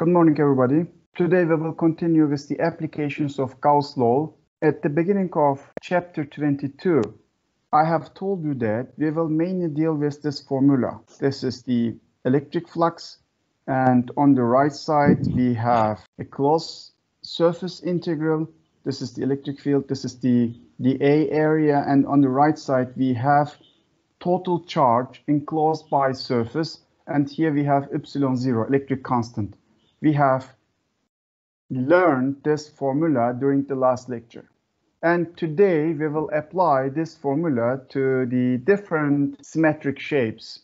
Good morning, everybody. Today we will continue with the applications of Gauss's law. At the beginning of chapter 22, I have told you that we will mainly deal with this formula. This is the electric flux, and on the right side we have a closed surface integral. This is the electric field, this is the A area, and on the right side we have total charge enclosed by surface, and here we have epsilon zero, electric constant. We have learned this formula during the last lecture. And today we will apply this formula to the different symmetric shapes.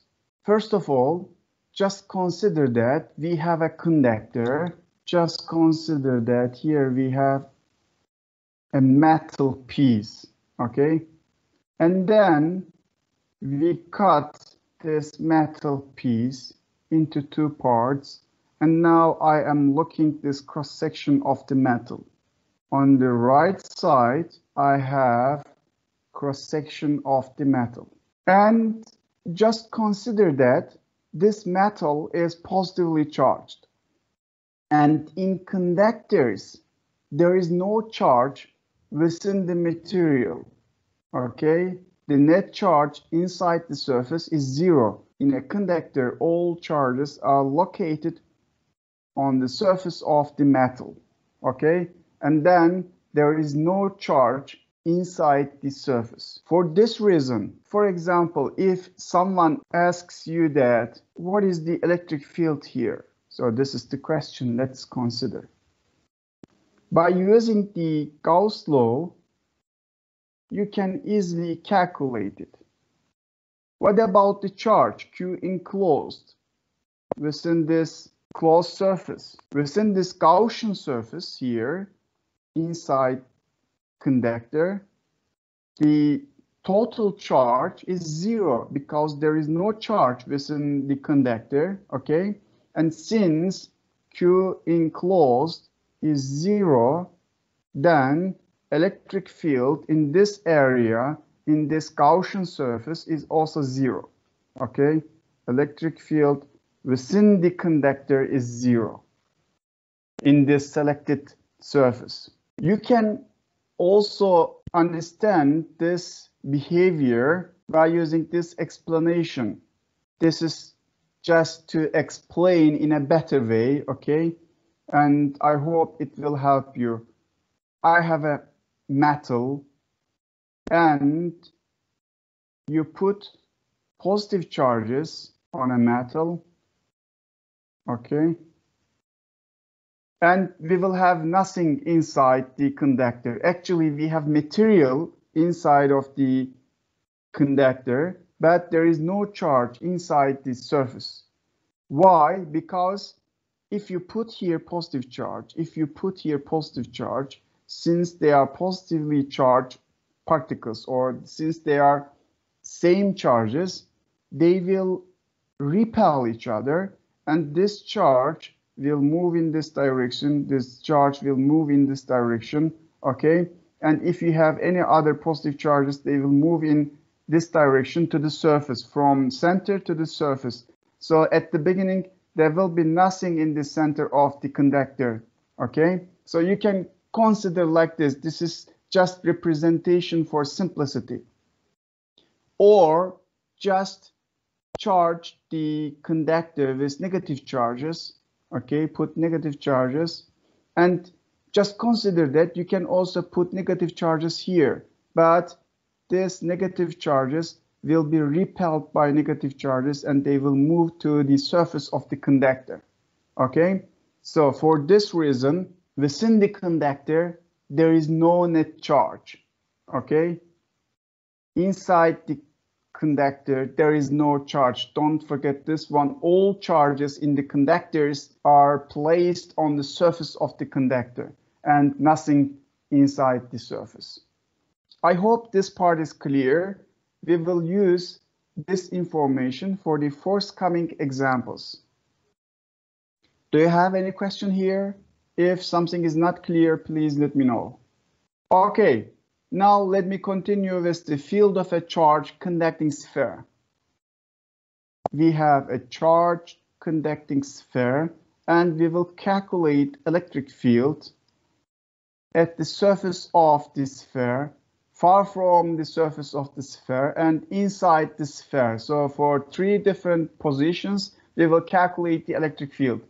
First of all, just consider that we have a conductor. Just consider that here we have a metal piece, okay? And then we cut this metal piece into two parts. And now I am looking at this cross-section of the metal. On the right side, I have cross-section of the metal. And just consider that this metal is positively charged. And in conductors, there is no charge within the material, okay? The net charge inside the surface is zero. In a conductor, all charges are located on the surface of the metal, okay? And then there is no charge inside the surface. For this reason, for example, if someone asks you that, what is the electric field here? So this is the question, let's consider. By using the Gauss law, you can easily calculate it. What about the charge Q enclosed within this closed surface? Within this Gaussian surface here, inside conductor, the total charge is zero because there is no charge within the conductor, okay? And since Q enclosed is zero, then electric field in this area, in this Gaussian surface, is also zero, okay? Electric field within the conductor is zero in this selected surface. You can also understand this behavior by using this explanation. This is just to explain in a better way, okay? And I hope it will help you. I have a metal and you put positive charges on a metal. Okay, and we will have nothing inside the conductor. Actually, we have material inside of the conductor, but there is no charge inside the surface. Why? Because if you put here positive charge, if you put here positive charge, since they are positively charged particles, or since they are same charges, they will repel each other. And this charge will move in this direction, this charge will move in this direction, okay? And if you have any other positive charges, they will move in this direction to the surface, from center to the surface. So at the beginning, there will be nothing in the center of the conductor, okay? So you can consider like this. This is just representation for simplicity. Or just charge the conductor with negative charges, okay? Put negative charges, and just consider that you can also put negative charges here, but these negative charges will be repelled by negative charges and they will move to the surface of the conductor, okay? So for this reason, within the conductor, there is no net charge, okay? Inside the conductor, there is no charge. Don't forget this one. All charges in the conductors are placed on the surface of the conductor and nothing inside the surface. I hope this part is clear. We will use this information for the forthcoming examples. Do you have any question here? If something is not clear, please let me know. Okay. Now let me continue with the field of a charge conducting sphere. We have a charge conducting sphere, and we will calculate electric field at the surface of the sphere, far from the surface of the sphere, and inside the sphere. So for three different positions, we will calculate the electric field.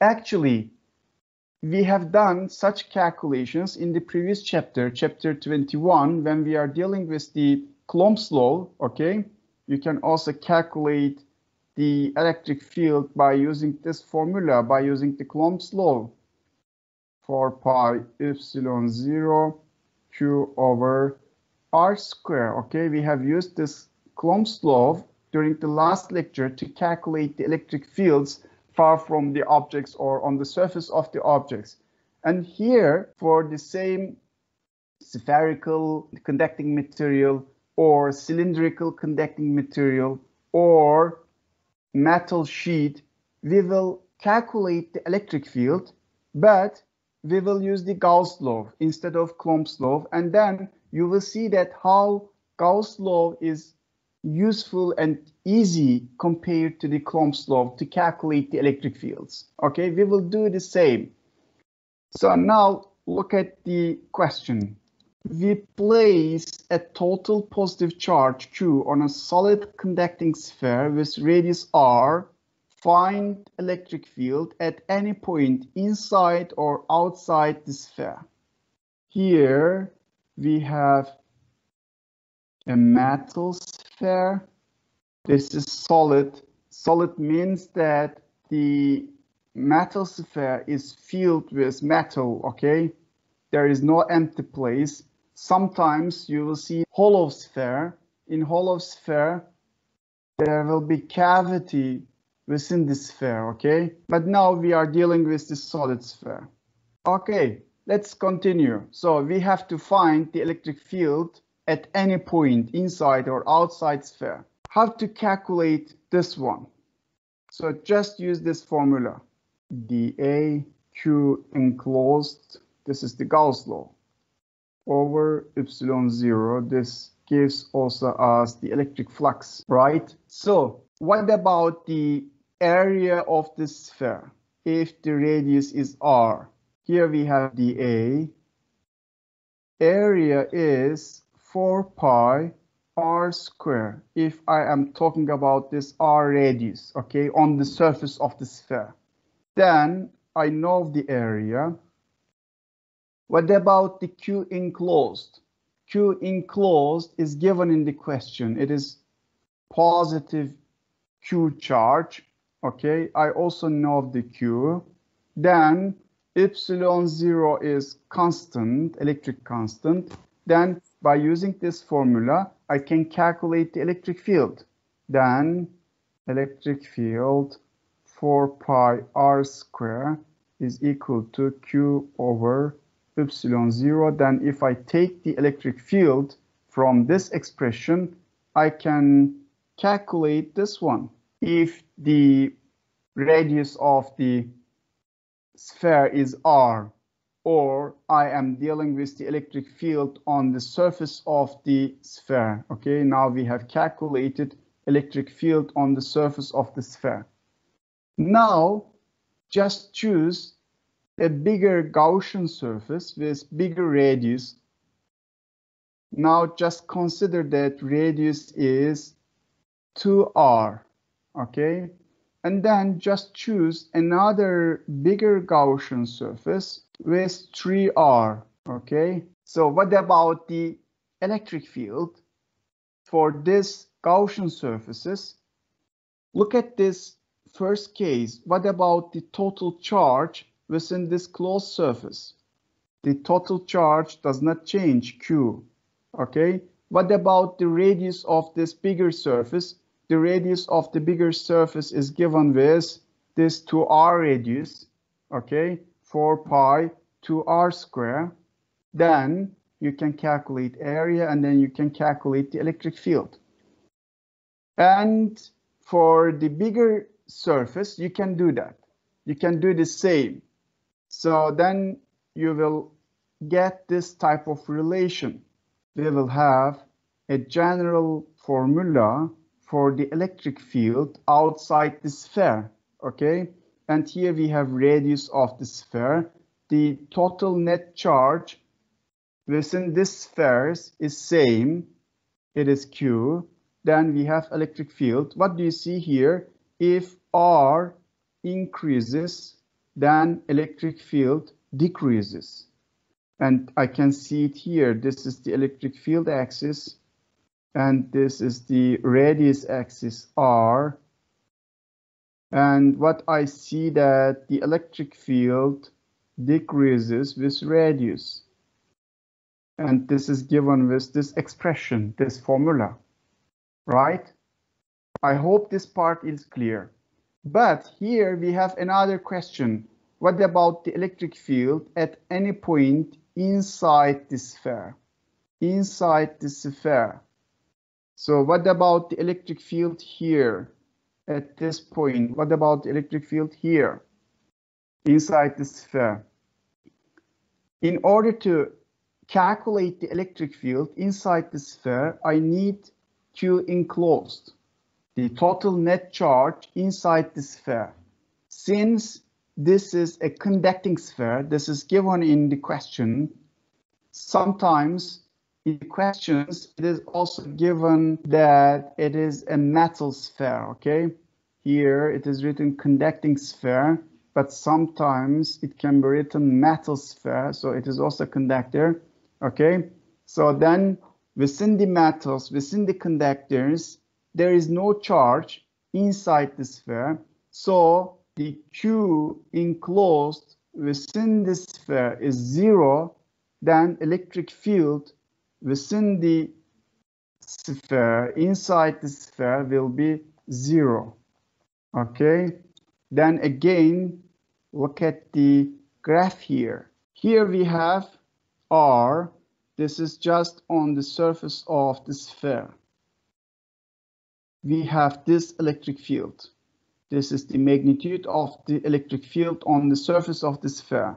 Actually, we have done such calculations in the previous chapter, chapter 21, when we are dealing with the Coulomb's law, okay? You can also calculate the electric field by using this formula, by using the Coulomb's law. 4 pi epsilon 0 q over r square, okay? We have used this Coulomb's law during the last lecture to calculate the electric fields far from the objects or on the surface of the objects. And here, for the same spherical conducting material or cylindrical conducting material or metal sheet, we will calculate the electric field, but we will use the Gauss law instead of Coulomb's law. And then you will see that how Gauss law is useful and easy compared to the Coulomb's law to calculate the electric fields. Okay, we will do the same. So now look at the question. We place a total positive charge Q on a solid conducting sphere with radius R. Find electric field at any point inside or outside the sphere. Here we have a metal sphere. This is solid. Solid means that the metal sphere is filled with metal, okay? There is no empty place. Sometimes you will see hollow sphere. In hollow sphere, there will be cavity within the sphere, okay? But now we are dealing with the solid sphere. Okay, let's continue. So we have to find the electric field at any point inside or outside sphere. How to calculate this one? So just use this formula. dA Q enclosed, this is the Gauss law, over epsilon 0. This gives also us the electric flux, right? So what about the area of the sphere if the radius is R? Here we have dA. Area is 4 pi r square if I am talking about this R radius, okay, on the surface of the sphere. Then I know the area. What about the Q enclosed? Q enclosed is given in the question. It is positive Q charge, okay? I also know the Q. Then epsilon 0 is constant, electric constant. Then by using this formula, I can calculate the electric field. Then electric field 4 pi r square is equal to Q over epsilon 0. Then if I take the electric field from this expression, I can calculate this one. If the radius of the sphere is R, or I am dealing with the electric field on the surface of the sphere. Okay, now we have calculated electric field on the surface of the sphere. Now just choose a bigger Gaussian surface with bigger radius. Now just consider that radius is 2R, okay? And then just choose another bigger Gaussian surface with 3R, okay? So what about the electric field for these Gaussian surfaces? Look at this first case. What about the total charge within this closed surface? The total charge does not change, Q, okay? What about the radius of this bigger surface? The radius of the bigger surface is given with this 2R radius, okay, 4 pi 2R square. Then you can calculate area and then you can calculate the electric field. And for the bigger surface, you can do that. You can do the same. So then you will get this type of relation. We will have a general formula for the electric field outside the sphere, okay? and here we have radius of the sphere. The total net charge within this sphere is same. It is Q. Then we have electric field. What do you see here? If R increases, then electric field decreases. And I can see it here. This is the electric field axis, and this is the radius axis R. And what I see that the electric field decreases with radius. And this is given with this expression, this formula, right? I hope this part is clear. But here we have another question. What about the electric field at any point inside the sphere? Inside the sphere. So what about the electric field here? At this point, what about the electric field here? Inside the sphere. In order to calculate the electric field inside the sphere, I need Q enclosed, the total net charge inside the sphere. Since this is a conducting sphere, this is given in the question. Sometimes in the questions, it is also given that it is a metal sphere, okay? Here it is written conducting sphere, but sometimes it can be written metal sphere, so it is also conductor, okay? So then within the metals, within the conductors, there is no charge inside the sphere, so the Q enclosed within the sphere is zero, then electric field within the sphere, inside the sphere, will be zero. Okay, then again, look at the graph here. Here we have R. This is just on the surface of the sphere. We have this electric field. This is the magnitude of the electric field on the surface of the sphere.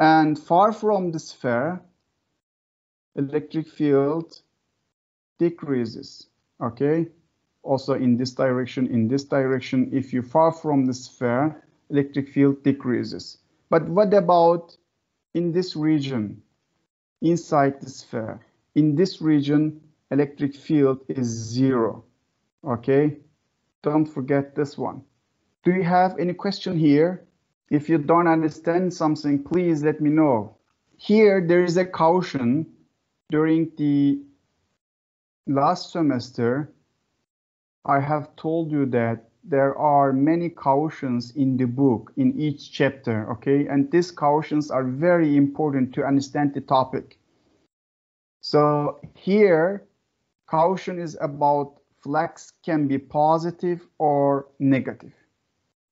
And far from the sphere, electric field decreases, okay? Also in this direction, if you're far from the sphere, electric field decreases. But what about in this region, inside the sphere? In this region, electric field is zero, okay? Don't forget this one. Do you have any question here? If you don't understand something, please let me know. Here there is a caution. During the last semester, I have told you that there are many cautions in the book, in each chapter, okay? And these cautions are very important to understand the topic. So here, caution is about flux can be positive or negative.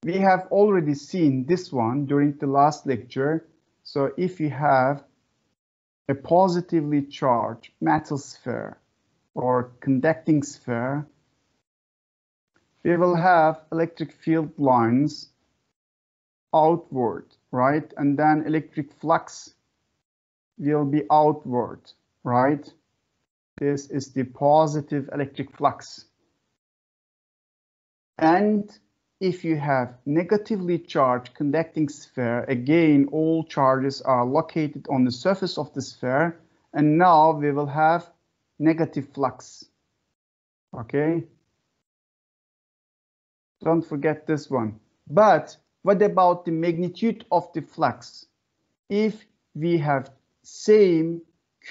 We have already seen this one during the last lecture. So if you have a positively charged metal sphere or conducting sphere, we will have electric field lines outward, right? And then electric flux will be outward, right? This is the positive electric flux. And if you have negatively charged conducting sphere, again, all charges are located on the surface of the sphere, and now we will have negative flux. Okay? Don't forget this one. But what about the magnitude of the flux? If we have same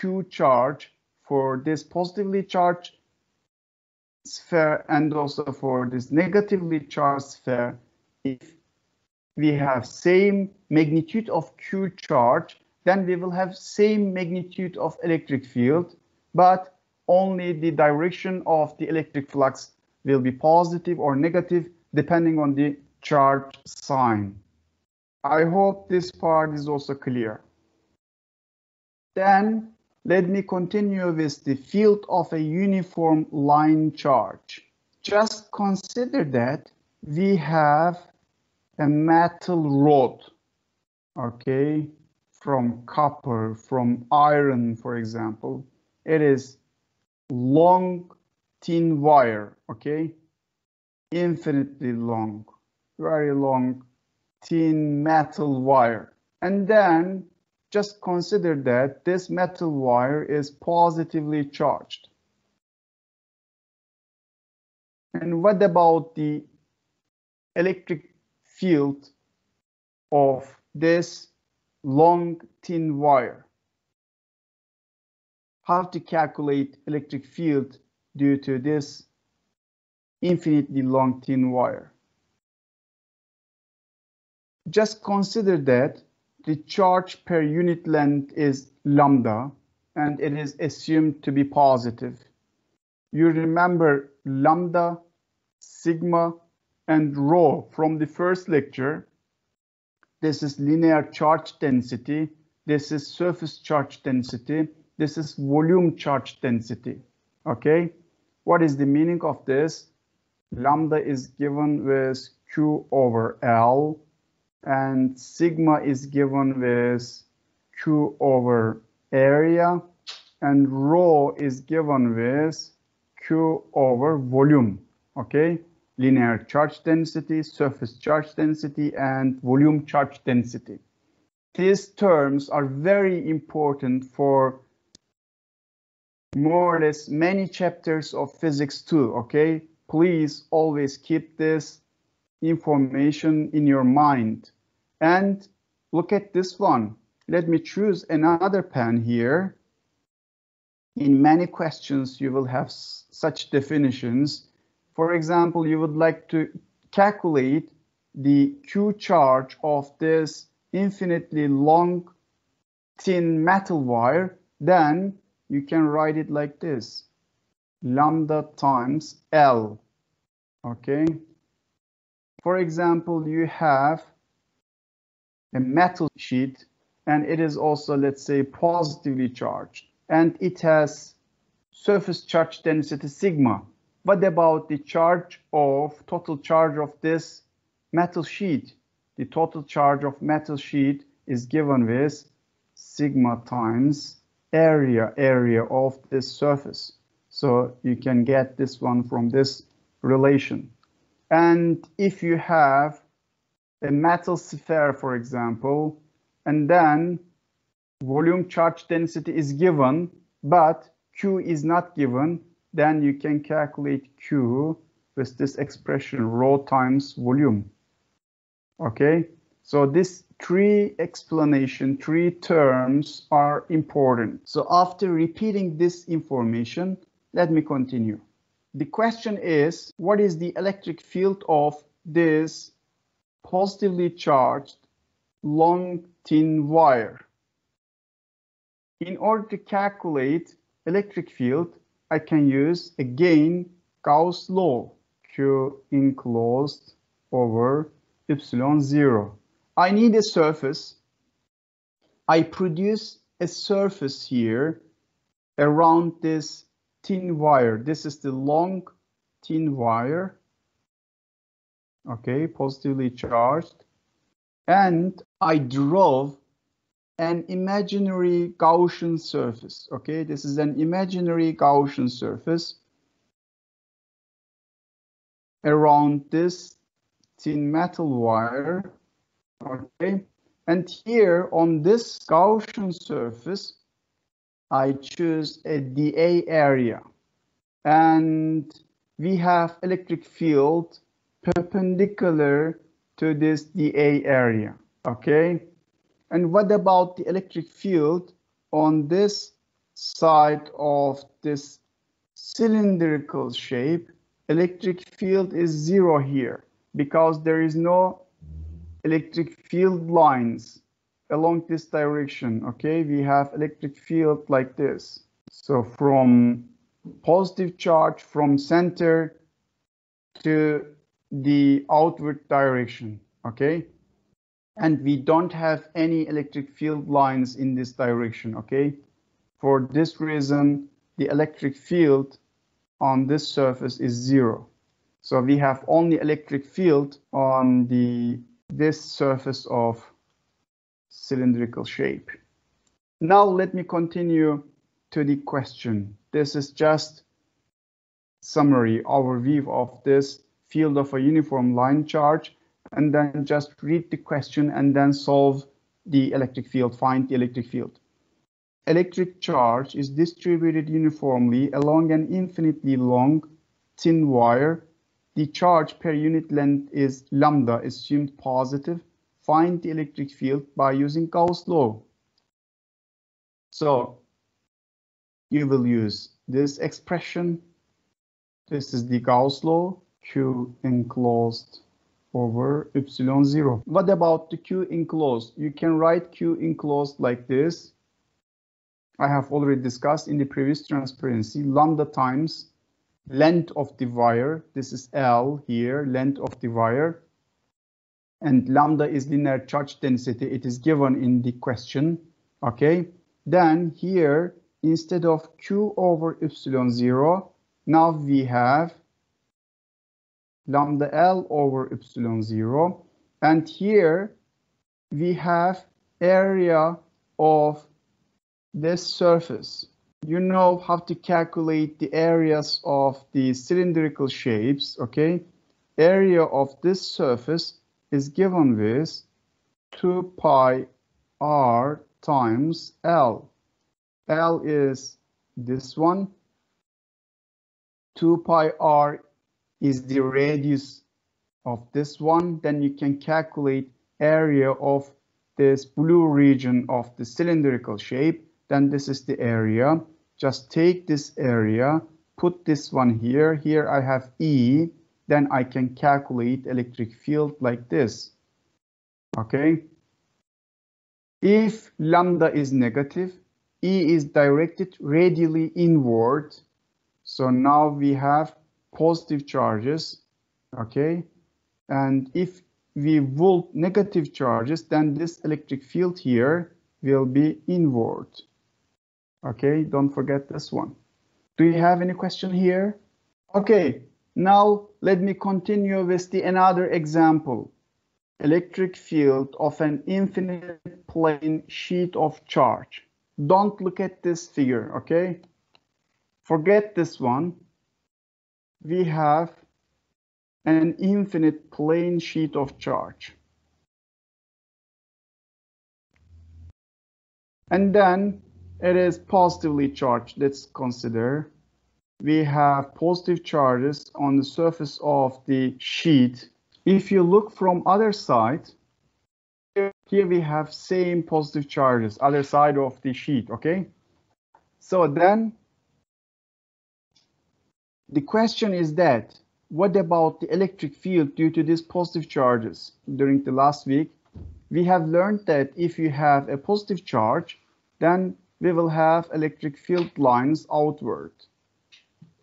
Q charge for this positively charged sphere and also for this negatively charged sphere, if we have same magnitude of Q charge, then we will have same magnitude of electric field, but only the direction of the electric flux will be positive or negative depending on the charge sign. I hope this part is also clear. Then let me continue with the field of a uniform line charge. Just consider that we have a metal rod, okay, from copper, from iron, for example. It is long, thin wire, okay, infinitely long, very long thin metal wire. And then just consider that this metal wire is positively charged. And what about the electric field of this long thin wire? How to calculate electric field due to this infinitely long thin wire? Just consider that the charge per unit length is lambda, and it is assumed to be positive. You remember lambda, sigma, and rho from the first lecture. This is linear charge density. This is surface charge density. This is volume charge density. Okay, what is the meaning of this? Lambda is given with Q over L, and sigma is given with Q over area, and rho is given with Q over volume. Okay, linear charge density, surface charge density, and volume charge density. These terms are very important for more or less many chapters of physics too, okay? Please always keep this information in your mind. And look at this one. Let me choose another pen here. In many questions, you will have such definitions. For example, you would like to calculate the Q charge of this infinitely long thin metal wire, then you can write it like this, lambda times L, okay? For example, you have a metal sheet, and it is also, let's say, positively charged, and it has surface charge density sigma. What about the total charge of this metal sheet? The total charge of metal sheet is given with sigma times area of this surface. So you can get this one from this relation. And if you have a metal sphere, for example, and then volume charge density is given, but Q is not given, then you can calculate Q with this expression, rho times volume. Okay, so this three terms are important. So after repeating this information, let me continue. The question is, what is the electric field of this positively charged long thin wire? In order to calculate electric field, I can use again Gauss's law, Q enclosed over epsilon zero. I need a surface. I produce a surface here around this thin wire. This is the long thin wire, okay, positively charged. And I draw an imaginary Gaussian surface, okay? This is an imaginary Gaussian surface around this thin metal wire. Okay, and here on this Gaussian surface, I choose a dA area, and we have electric field perpendicular to this dA area. Okay, and what about the electric field on this side of this cylindrical shape? Electric field is zero here because there is no electric field lines along this direction, okay? We have electric field like this. So from positive charge, from center to the outward direction, okay? And we don't have any electric field lines in this direction, okay? For this reason, the electric field on this surface is zero. So we have only electric field on this surface of cylindrical shape. Now let me continue to the question. This is just summary overview of this field of a uniform line charge, and then just read the question and then solve the electric field, find the electric field. Electric charge is distributed uniformly along an infinitely long thin wire. The charge per unit length is lambda, assumed positive. Find the electric field by using Gauss's law. So you will use this expression. This is the Gauss law, Q enclosed over epsilon zero. What about the Q enclosed? You can write Q enclosed like this. I have already discussed in the previous transparency, lambda times length of the wire. This is L here, length of the wire. And lambda is linear charge density. It is given in the question. Okay, then here, instead of Q over epsilon zero, now we have lambda L over epsilon zero. And here we have area of this surface. You know how to calculate the areas of the cylindrical shapes, okay? Area of this surface is given with 2 pi r times L. L is this one. 2 pi r is the radius of this one. Then you can calculate area of this blue region of the cylindrical shape. Then this is the area. Just take this area, put this one here. Here I have E. Then I can calculate electric field like this. Okay. If lambda is negative, E is directed radially inward. So now we have positive charges. Okay. And if we volt negative charges, then this electric field here will be inward. Okay, don't forget this one. Do you have any question here? Okay, now let me continue with the another example. Electric field of an infinite plane sheet of charge. Don't look at this figure, okay? Forget this one. We have an infinite plane sheet of charge. And then it is positively charged. Let's consider we have positive charges on the surface of the sheet. If you look from other side, here we have same positive charges, other side of the sheet, okay? So then the question is that, what about the electric field due to these positive charges? During the last week, we have learned that if you have a positive charge, then we will have electric field lines outward,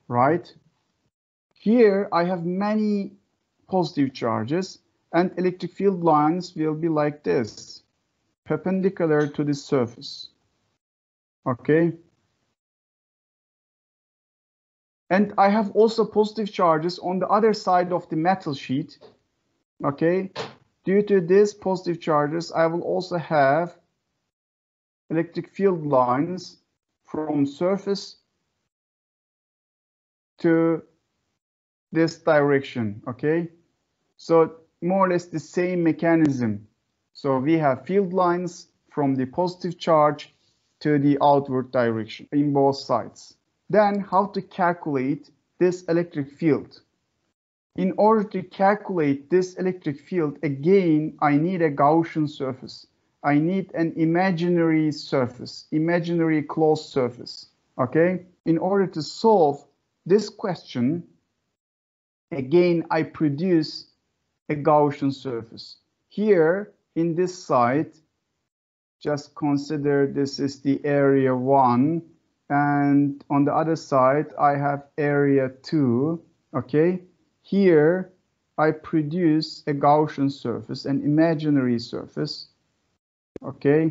right? Here I have many positive charges and electric field lines will be like this, perpendicular to the surface, okay? And I have also positive charges on the other side of the metal sheet, okay? Due to these positive charges, I will also have electric field lines from surface to this direction, okay? So more or less the same mechanism. So we have field lines from the positive charge to the outward direction in both sides. Then how to calculate this electric field? In order to calculate this electric field, again, I need a Gaussian surface. I need an imaginary surface, imaginary closed surface, okay? In order to solve this question, again, I produce a Gaussian surface. Here, in this side, just consider this is the area 1, and on the other side, I have area 2, okay? Here, I produce a Gaussian surface, an imaginary surface, okay,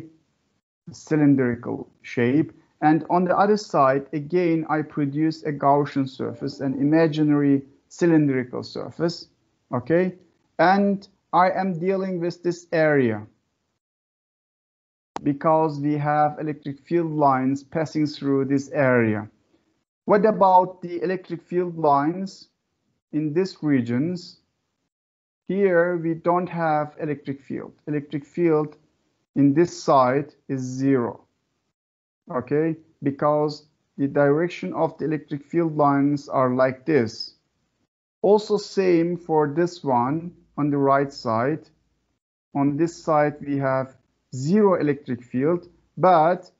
cylindrical shape, and on the other side again I produce a Gaussian surface, an imaginary cylindrical surface, okay, and I am dealing with this area because we have electric field lines passing through this area. What about the electric field lines in these regions? Here we don't have electric field. Electric field in this side is zero. Okay, because the direction of the electric field lines are like this. Also same for this one on the right side. On this side we have zero electric field, but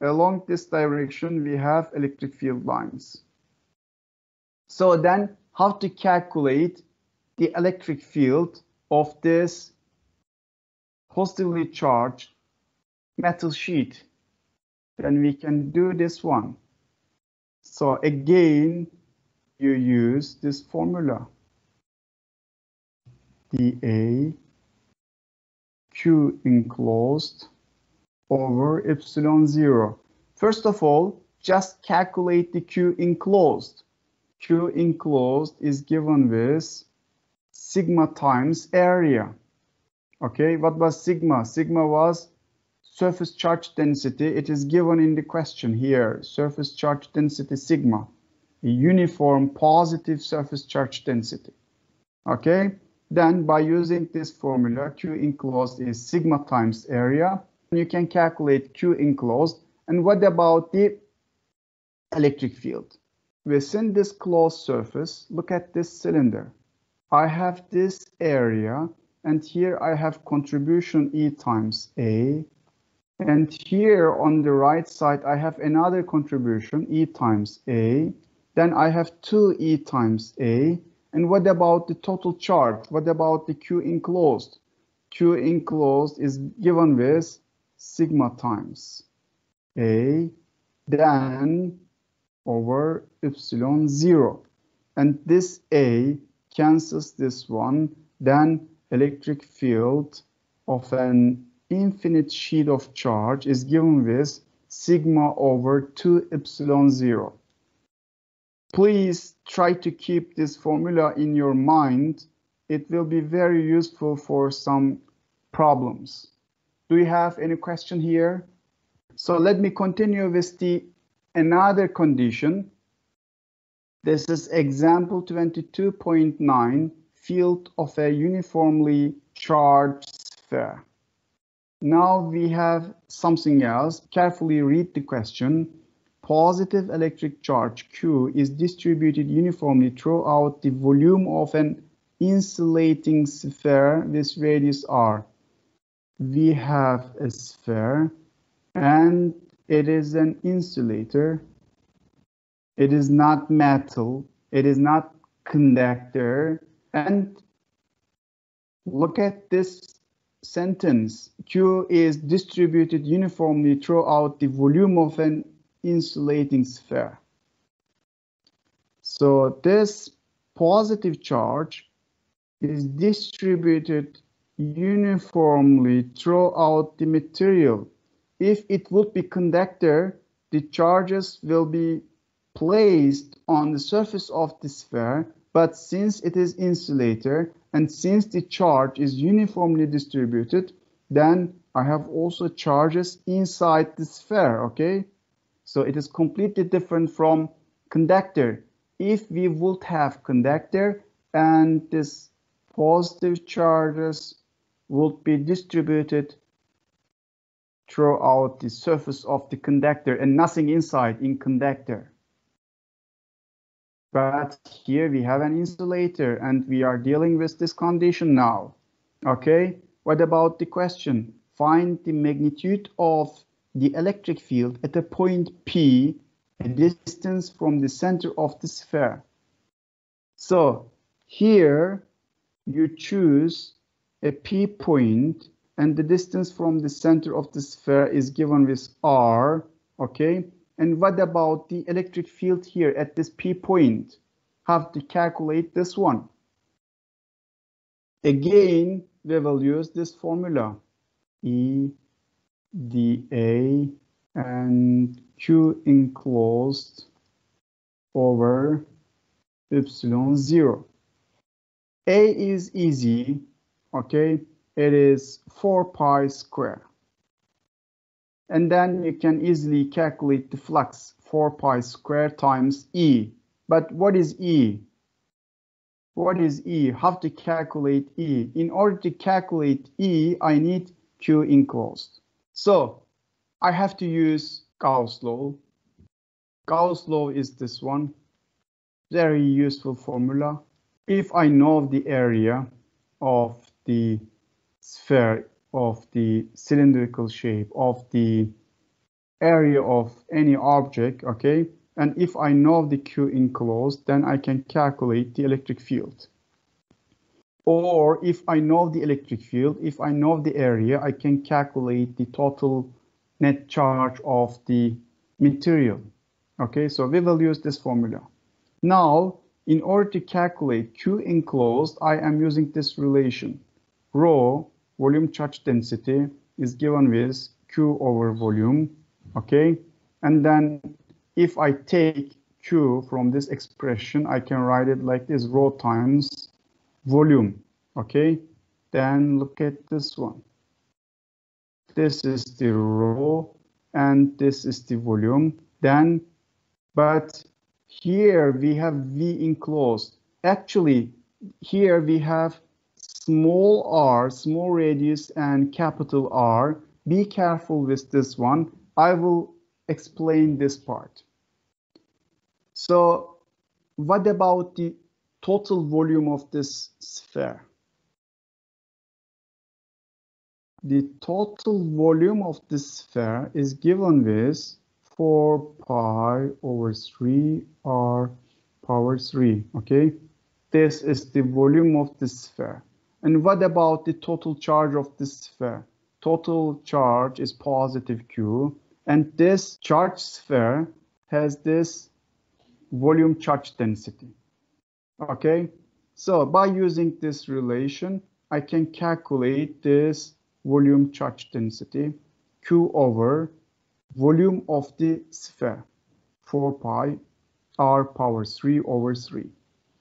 along this direction we have electric field lines. So then how to calculate the electric field of this positively charged metal sheet? Then we can do this one. So again, you use this formula. dA Q enclosed over epsilon zero. First of all, just calculate the Q enclosed. Q enclosed is given with sigma times area. Okay, what was sigma? Sigma was surface charge density. It is given in the question here. Surface charge density sigma. A uniform positive surface charge density. Okay, then by using this formula, Q enclosed is sigma times area. You can calculate Q enclosed. And what about the electric field? Within this closed surface, look at this cylinder. I have this area, and here I have contribution E times A. And here on the right side, I have another contribution E times A. Then I have 2E times A. And what about the total charge? What about the Q enclosed? Q enclosed is given with sigma times A, then over epsilon zero. And this A cancels this one, then electric field of an infinite sheet of charge is given with sigma over 2 epsilon 0. Please try to keep this formula in your mind. It will be very useful for some problems. Do you have any question here? So let me continue with the another condition. This is example 22.9, field of a uniformly charged sphere. Now we have something else. Carefully read the question. Positive electric charge Q is distributed uniformly throughout the volume of an insulating sphere with radius R. We have a sphere and it is an insulator. It is not metal. It is not conductor. And look at this sentence. Q is distributed uniformly throughout the volume of an insulating sphere. So this positive charge is distributed uniformly throughout the material. If it would be conductor, the charges will be placed on the surface of the sphere, but since it is insulator, and since the charge is uniformly distributed, then I have also charges inside the sphere, okay? So it is completely different from conductor. If we would have conductor and this positive charges would be distributed throughout the surface of the conductor and nothing inside in conductor. But here we have an insulator and we are dealing with this condition now. Okay, what about the question? Find the magnitude of the electric field at a point P, a distance from the center of the sphere. So here you choose a P point and the distance from the center of the sphere is given with R. Okay. And what about the electric field here at this P point? Have to calculate this one. Again, we will use this formula. E, dA, and Q enclosed over epsilon zero. A is easy, okay? It is 4π². And then you can easily calculate the flux, 4π² times E. But what is E? What is E? How to calculate E? In order to calculate E, I need Q enclosed. So I have to use Gauss's law. Gauss's law is this one. Very useful formula. If I know the area of the sphere, of the cylindrical shape, of the area of any object, okay, and if I know the Q enclosed, then I can calculate the electric field. Or if I know the electric field, if I know the area, I can calculate the total net charge of the material. Okay, so we will use this formula. Now, in order to calculate Q enclosed, I am using this relation. Rho, volume charge density, is given with Q over volume, okay? And then if I take Q from this expression, I can write it like this, rho times volume, okay? Then look at this one. This is the rho and this is the volume. Then, but here we have V enclosed. Actually, here we have small r, small radius, and capital R. Be careful with this one. I will explain this part. So what about the total volume of this sphere? The total volume of this sphere is given with 4 pi over 3 r power 3, okay? This is the volume of this sphere. And what about the total charge of this sphere? Total charge is positive Q, and this charge sphere has this volume charge density, okay? So by using this relation, I can calculate this volume charge density, Q over volume of the sphere, 4 pi r power 3 over 3,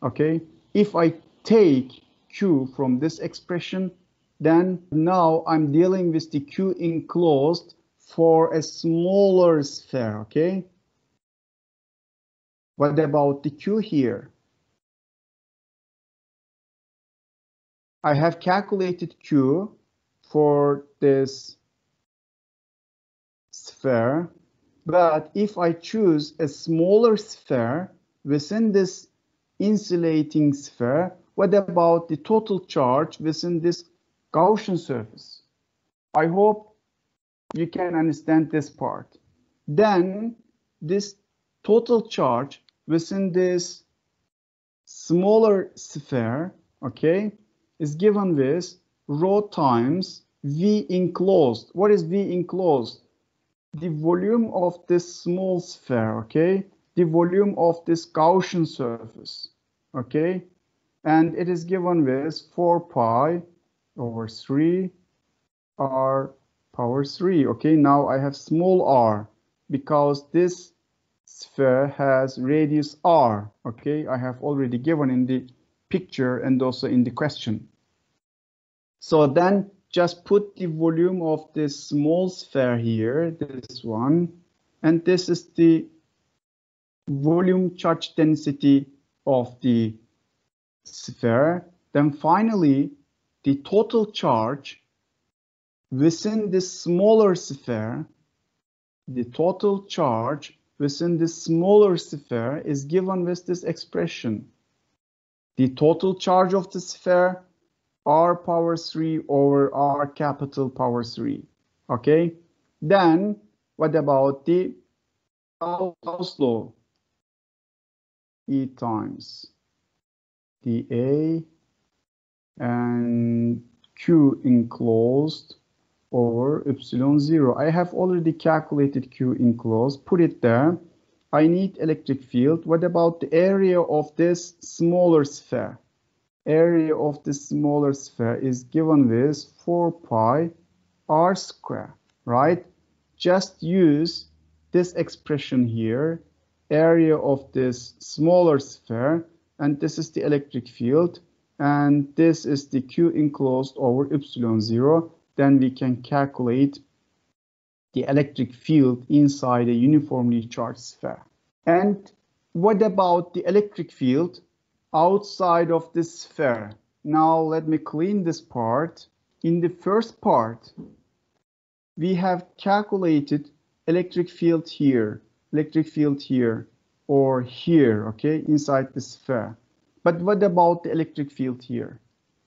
okay? If I take Q from this expression, then now I'm dealing with the Q enclosed for a smaller sphere, okay? What about the Q here? I have calculated Q for this sphere, but if I choose a smaller sphere within this insulating sphere, what about the total charge within this Gaussian surface? I hope you can understand this part. Then this total charge within this smaller sphere, okay, is given with rho times V enclosed. What is V enclosed? The volume of this small sphere, okay? The volume of this Gaussian surface, okay? And it is given with 4 pi over 3 r power 3, okay? Now I have small r because this sphere has radius r, okay? I have already given in the picture and also in the question. So then just put the volume of this small sphere here, this one, and this is the volume charge density of the sphere. Then finally, the total charge within this smaller sphere, the total charge within this smaller sphere is given with this expression. The total charge of the sphere, R power 3 over R capital power 3, okay? Then, what about the Gauss's law? E times dA and Q enclosed over epsilon 0. I have already calculated Q enclosed, put it there. I need electric field. What about the area of this smaller sphere? Area of the smaller sphere is given with 4 pi r square, right? Just use this expression here, area of this smaller sphere, and this is the electric field, and this is the Q enclosed over epsilon 0. Then we can calculate the electric field inside a uniformly charged sphere. And what about the electric field? outside of this sphere. Now let me clean this part. In the first part, we have calculated electric field here, or here, okay, inside the sphere. But what about the electric field here?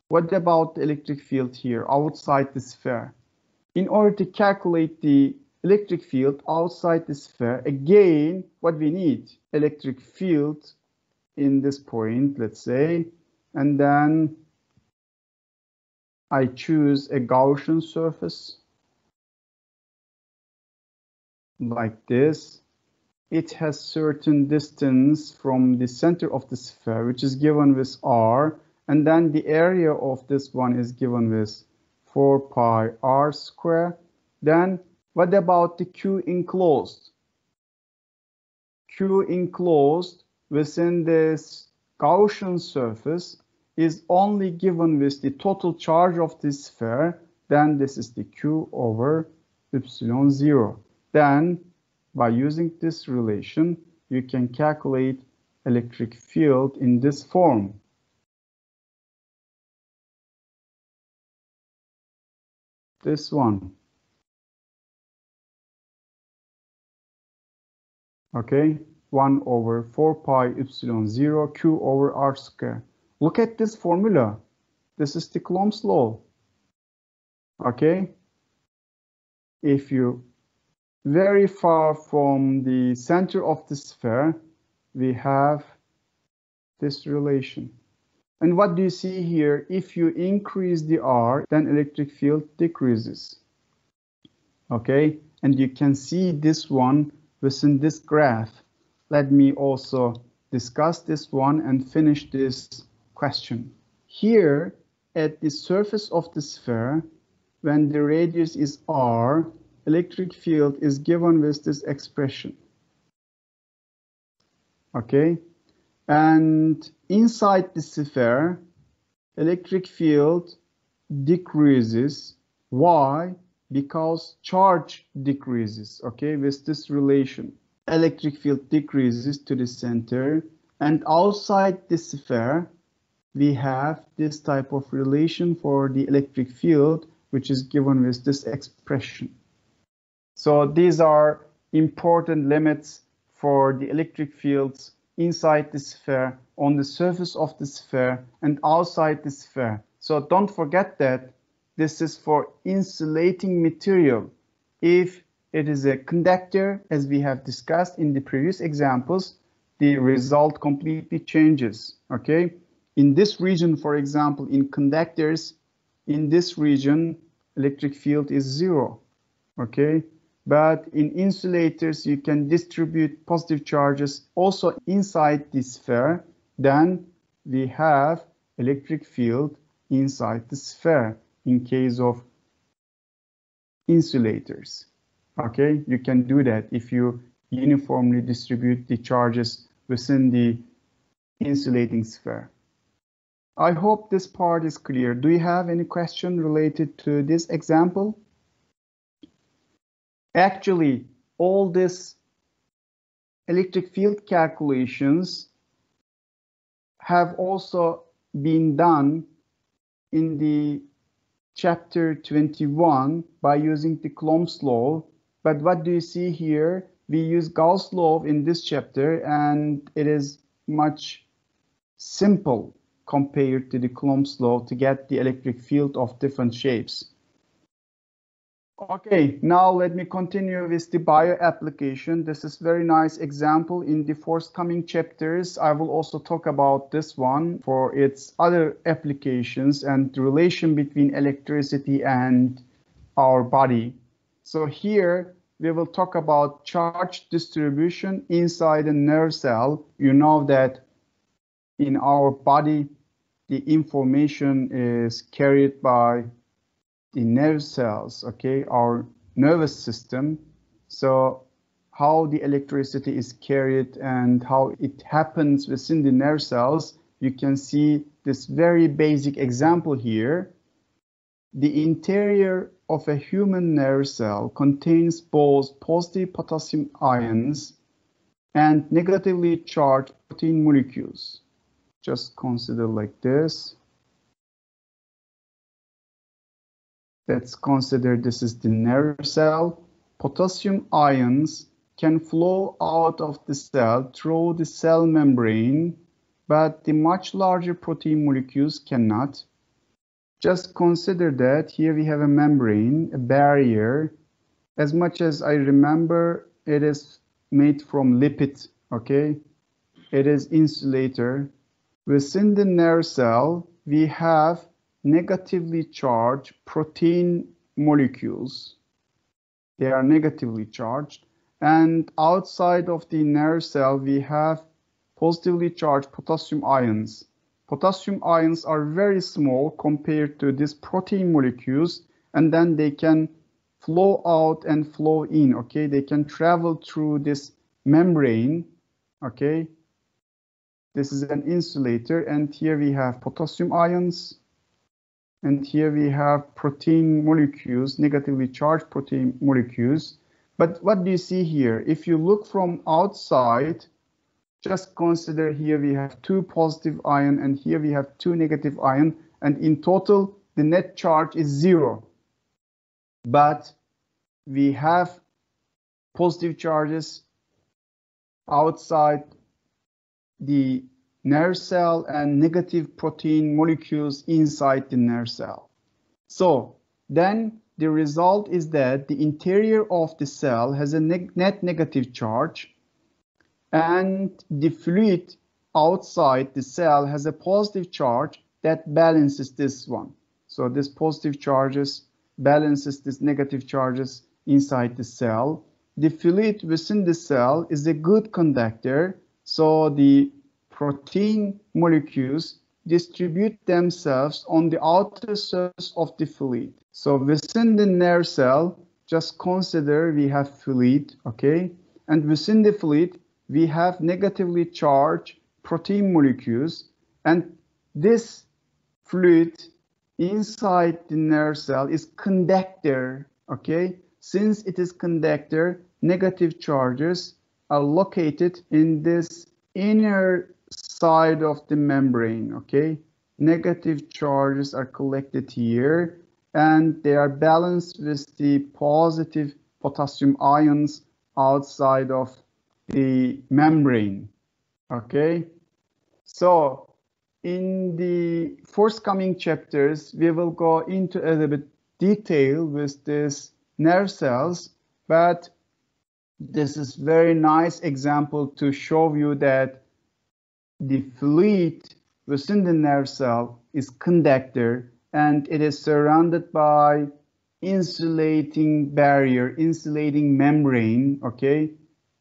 What about the electric field here, outside the sphere? In order to calculate the electric field outside the sphere, again, what we need? Electric field in this point, let's say, and then I choose a Gaussian surface like this. It has certain distance from the center of the sphere, which is given with r, and then the area of this one is given with 4 pi r square. Then what about the Q enclosed? Q enclosed within this Gaussian surface is only given with the total charge of this sphere. Then this is the Q over epsilon 0. Then by using this relation, you can calculate electric field in this form. This one. Okay, 1 over 4 pi epsilon 0 Q over R square. Look at this formula. This is the Coulomb's law. Okay. If you very far from the center of the sphere, we have this relation. And what do you see here? If you increase the R, then electric field decreases. Okay, and you can see this one within this graph. Let me also discuss this one and finish this question. Here at the surface of the sphere, when the radius is R, electric field is given with this expression. Okay, and inside the sphere, electric field decreases. Why? Because charge decreases, okay, with this relation. Electric field decreases to the center, and outside the sphere, we have this type of relation for the electric field, which is given with this expression. So these are important limits for the electric fields inside the sphere, on the surface of the sphere, and outside the sphere. So don't forget that this is for insulating material. If it is a conductor, as we have discussed in the previous examples, the result completely changes, okay? In this region, for example, in conductors, in this region, electric field is 0, okay? But in insulators, you can distribute positive charges also inside the sphere. Then we have electric field inside the sphere in case of insulators. Okay, you can do that if you uniformly distribute the charges within the insulating sphere. I hope this part is clear. Do you have any question related to this example? Actually, all these electric field calculations have also been done in the chapter 21 by using the Coulomb's law. But what do you see here? We use Gauss's law in this chapter, and it is much simple compared to the Coulomb's law to get the electric field of different shapes. Okay, now let me continue with the bio application. This is very nice example. In the forthcoming chapters, I will also talk about this one for its other applications and the relation between electricity and our body. So here we will talk about charge distribution inside a nerve cell. You know that in our body, the information is carried by the nerve cells, okay, our nervous system. So how the electricity is carried and how it happens within the nerve cells, you can see this very basic example here. The interior of a human nerve cell contains both positive potassium ions and negatively charged protein molecules. just consider like this. Let's consider this is the nerve cell. Potassium ions can flow out of the cell through the cell membrane, but the much larger protein molecules cannot. Just consider that here we have a membrane, a barrier. As much as I remember, it is made from lipid, okay? It is insulator. Within the nerve cell, we have negatively charged protein molecules. They are negatively charged, and outside of the nerve cell we have positively charged potassium ions. Potassium ions are very small compared to these protein molecules, and then they can flow out and flow in, okay? They can travel through this membrane, okay? This is an insulator, and here we have potassium ions. And here we have protein molecules, negatively charged protein molecules. But what do you see here? If you look from outside, just consider here we have two positive ion and here we have two negative ion. And in total, the net charge is zero. But we have positive charges outside the nerve cell and negative protein molecules inside the nerve cell. So then the result is that the interior of the cell has a net negative charge, and the fluid outside the cell has a positive charge that balances this one. So this positive charges balances this negative charges inside the cell. The fluid within the cell is a good conductor, so the protein molecules distribute themselves on the outer surface of the fluid. So within the nerve cell, just consider we have fluid, okay? And within the fluid, we have negatively charged protein molecules, and this fluid inside the nerve cell is conductor, okay? Since it is conductor, negative charges are located in this inner side of the membrane, okay? Negative charges are collected here, and they are balanced with the positive potassium ions outside of the membrane, okay? So in the forthcoming chapters, we will go into a little bit detail with these nerve cells, but this is very nice example to show you that the fluid within the nerve cell is conductor, and it is surrounded by insulating barrier, insulating membrane, okay?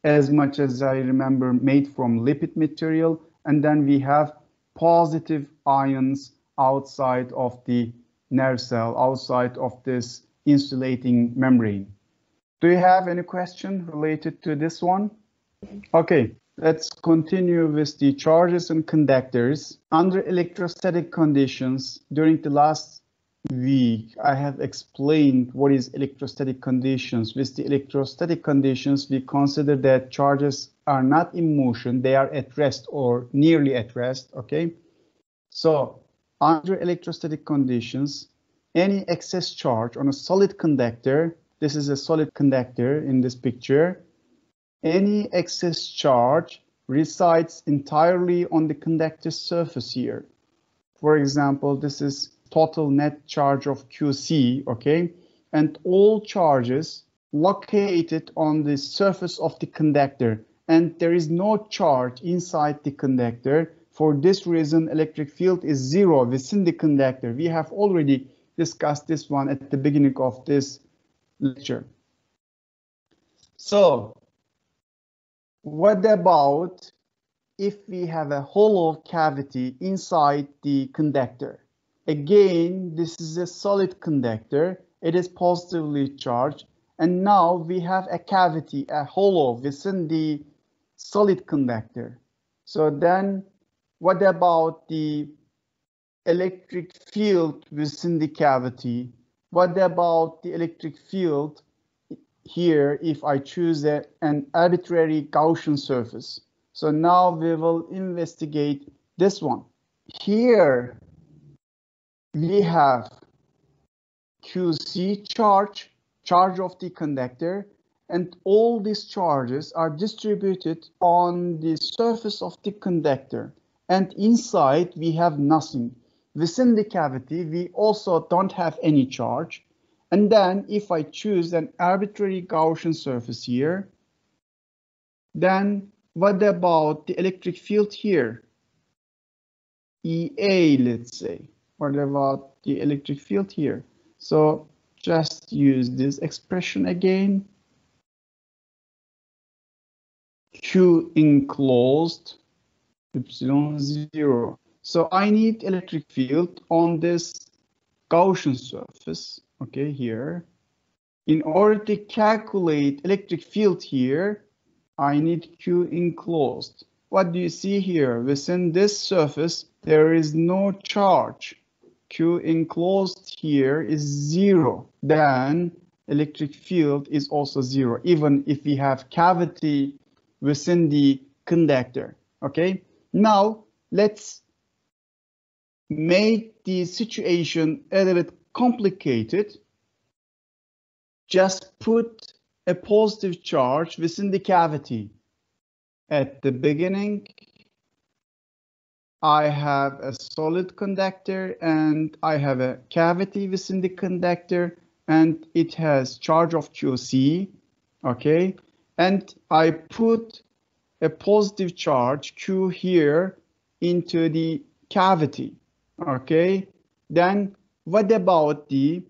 As much as I remember, made from lipid material, and then we have positive ions outside of the nerve cell, outside of this insulating membrane. Do you have any question related to this one? Okay, let's continue with the charges and conductors. Under electrostatic conditions, during the last week, I have explained what is electrostatic conditions. With the electrostatic conditions, we consider that charges are not in motion, they are at rest or nearly at rest, okay? So, under electrostatic conditions, any excess charge on a solid conductor, this is a solid conductor in this picture. Any excess charge resides entirely on the conductor surface here. For example, this is total net charge of QC, okay? And all charges located on the surface of the conductor, and there is no charge inside the conductor. For this reason, electric field is zero within the conductor. We have already discussed this one at the beginning of this lecture. So, what about if we have a hollow cavity inside the conductor? Again, this is a solid conductor. It is positively charged, and now we have a cavity, a hollow within the solid conductor. So then, what about the electric field within the cavity? What about the electric field here if I choose an arbitrary Gaussian surface? So now we will investigate this one. Here we have QC charge of the conductor, and all these charges are distributed on the surface of the conductor. And inside we have nothing. Within the cavity we also don't have any charge. And then if I choose an arbitrary Gaussian surface here, then what about the electric field here? EA, let's say. What about the electric field here? So just use this expression again. Q enclosed epsilon 0. So I need electric field on this Gaussian surface, okay, here. In order to calculate electric field here, I need Q enclosed. What do you see here? Within this surface, there is no charge. Q enclosed here is 0. Then electric field is also 0, even if we have cavity within the conductor, okay? Now, let's make the situation a little bit complicated. Just put a positive charge within the cavity. At the beginning, I have a solid conductor and I have a cavity within the conductor and it has charge of QC, okay? And I put a positive charge Q here into the cavity, okay? Then what about the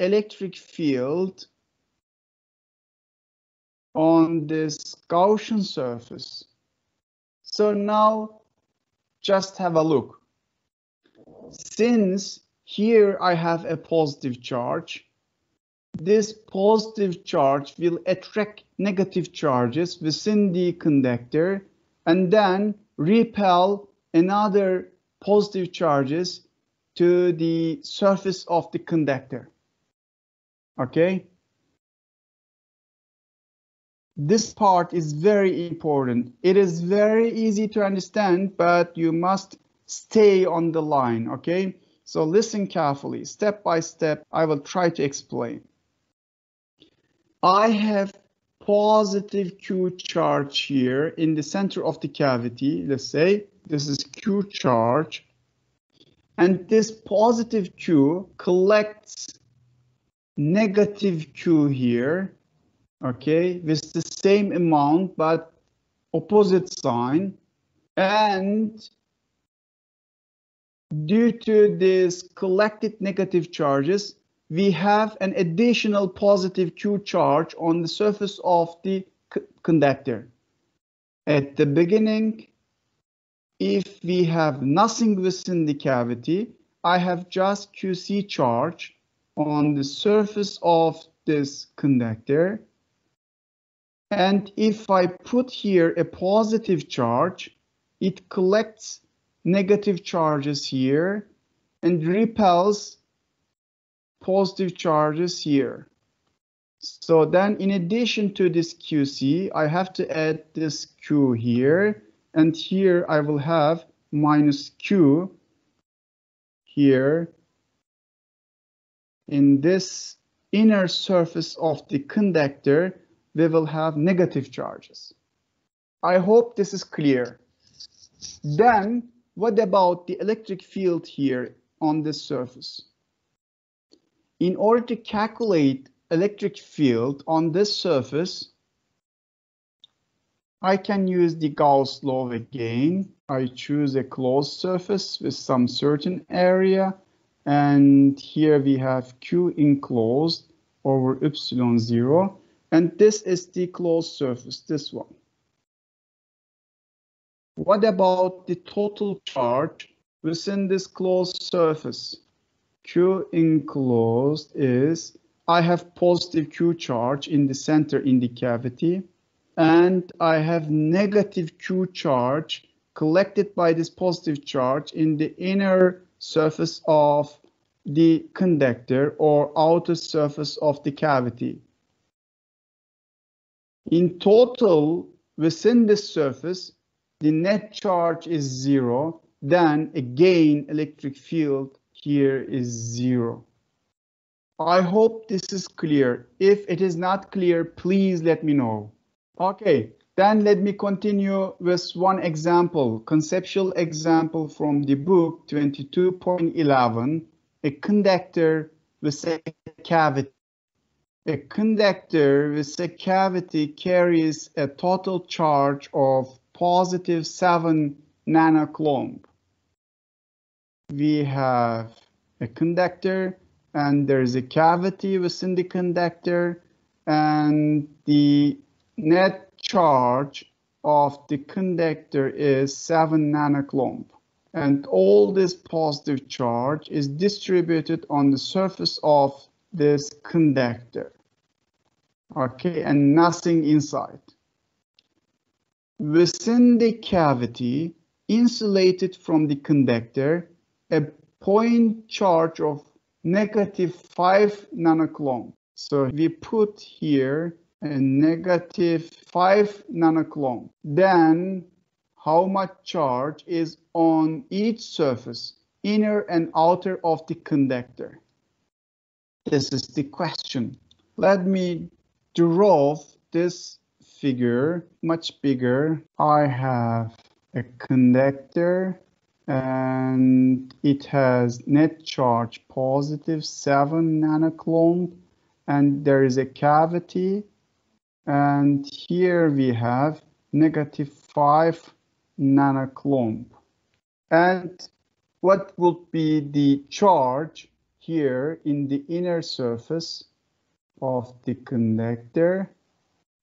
electric field on this Gaussian surface? So now just have a look. Since here I have a positive charge, this positive charge will attract negative charges within the conductor and then repel another positive charges to the surface of the conductor. Okay? This part is very important. It is very easy to understand, but you must stay on the line, okay? So listen carefully, step by step, I will try to explain. I have positive Q charge here in the center of the cavity. Let's say this is Q charge. And this positive Q collects negative Q here, okay, with the same amount but opposite sign. And due to these collected negative charges, we have an additional positive Q charge on the surface of the conductor. At the beginning, if we have nothing within the cavity, I have just QC charge on the surface of this conductor. And if I put here a positive charge, it collects negative charges here and repels positive charges here. So then in addition to this QC, I have to add this Q here, and here I will have minus Q here in this inner surface of the conductor. We will have negative charges. I hope this is clear. Then what about the electric field here on this surface? In order to calculate electric field on this surface, I can use the Gauss law again. I choose a closed surface with some certain area, and here we have Q enclosed over epsilon 0, and this is the closed surface, this one. What about the total charge within this closed surface? Q enclosed is, I have positive Q charge in the center in the cavity, and I have negative Q charge collected by this positive charge in the inner surface of the conductor or outer surface of the cavity. In total, within this surface, the net charge is 0. then again electric field here is zero. I hope this is clear. If it is not clear, please let me know. Okay, then let me continue with one example, conceptual example from the book 22.11, a conductor with a cavity. A conductor with a cavity carries a total charge of positive 7 nanocoulomb. We have a conductor and there is a cavity within the conductor, and the net charge of the conductor is 7 nanocoulomb. And all this positive charge is distributed on the surface of this conductor. Okay, and nothing inside. Within the cavity, insulated from the conductor, a point charge of negative 5 nanocoulomb. So we put here a negative 5 nanocoulomb. Then how much charge is on each surface, inner and outer of the conductor? This is the question. Let me draw this figure much bigger. I have a conductor and it has net charge positive 7 nanocoulomb, and there is a cavity, and here we have negative 5 nanocoulomb. And what would be the charge here in the inner surface of the conductor,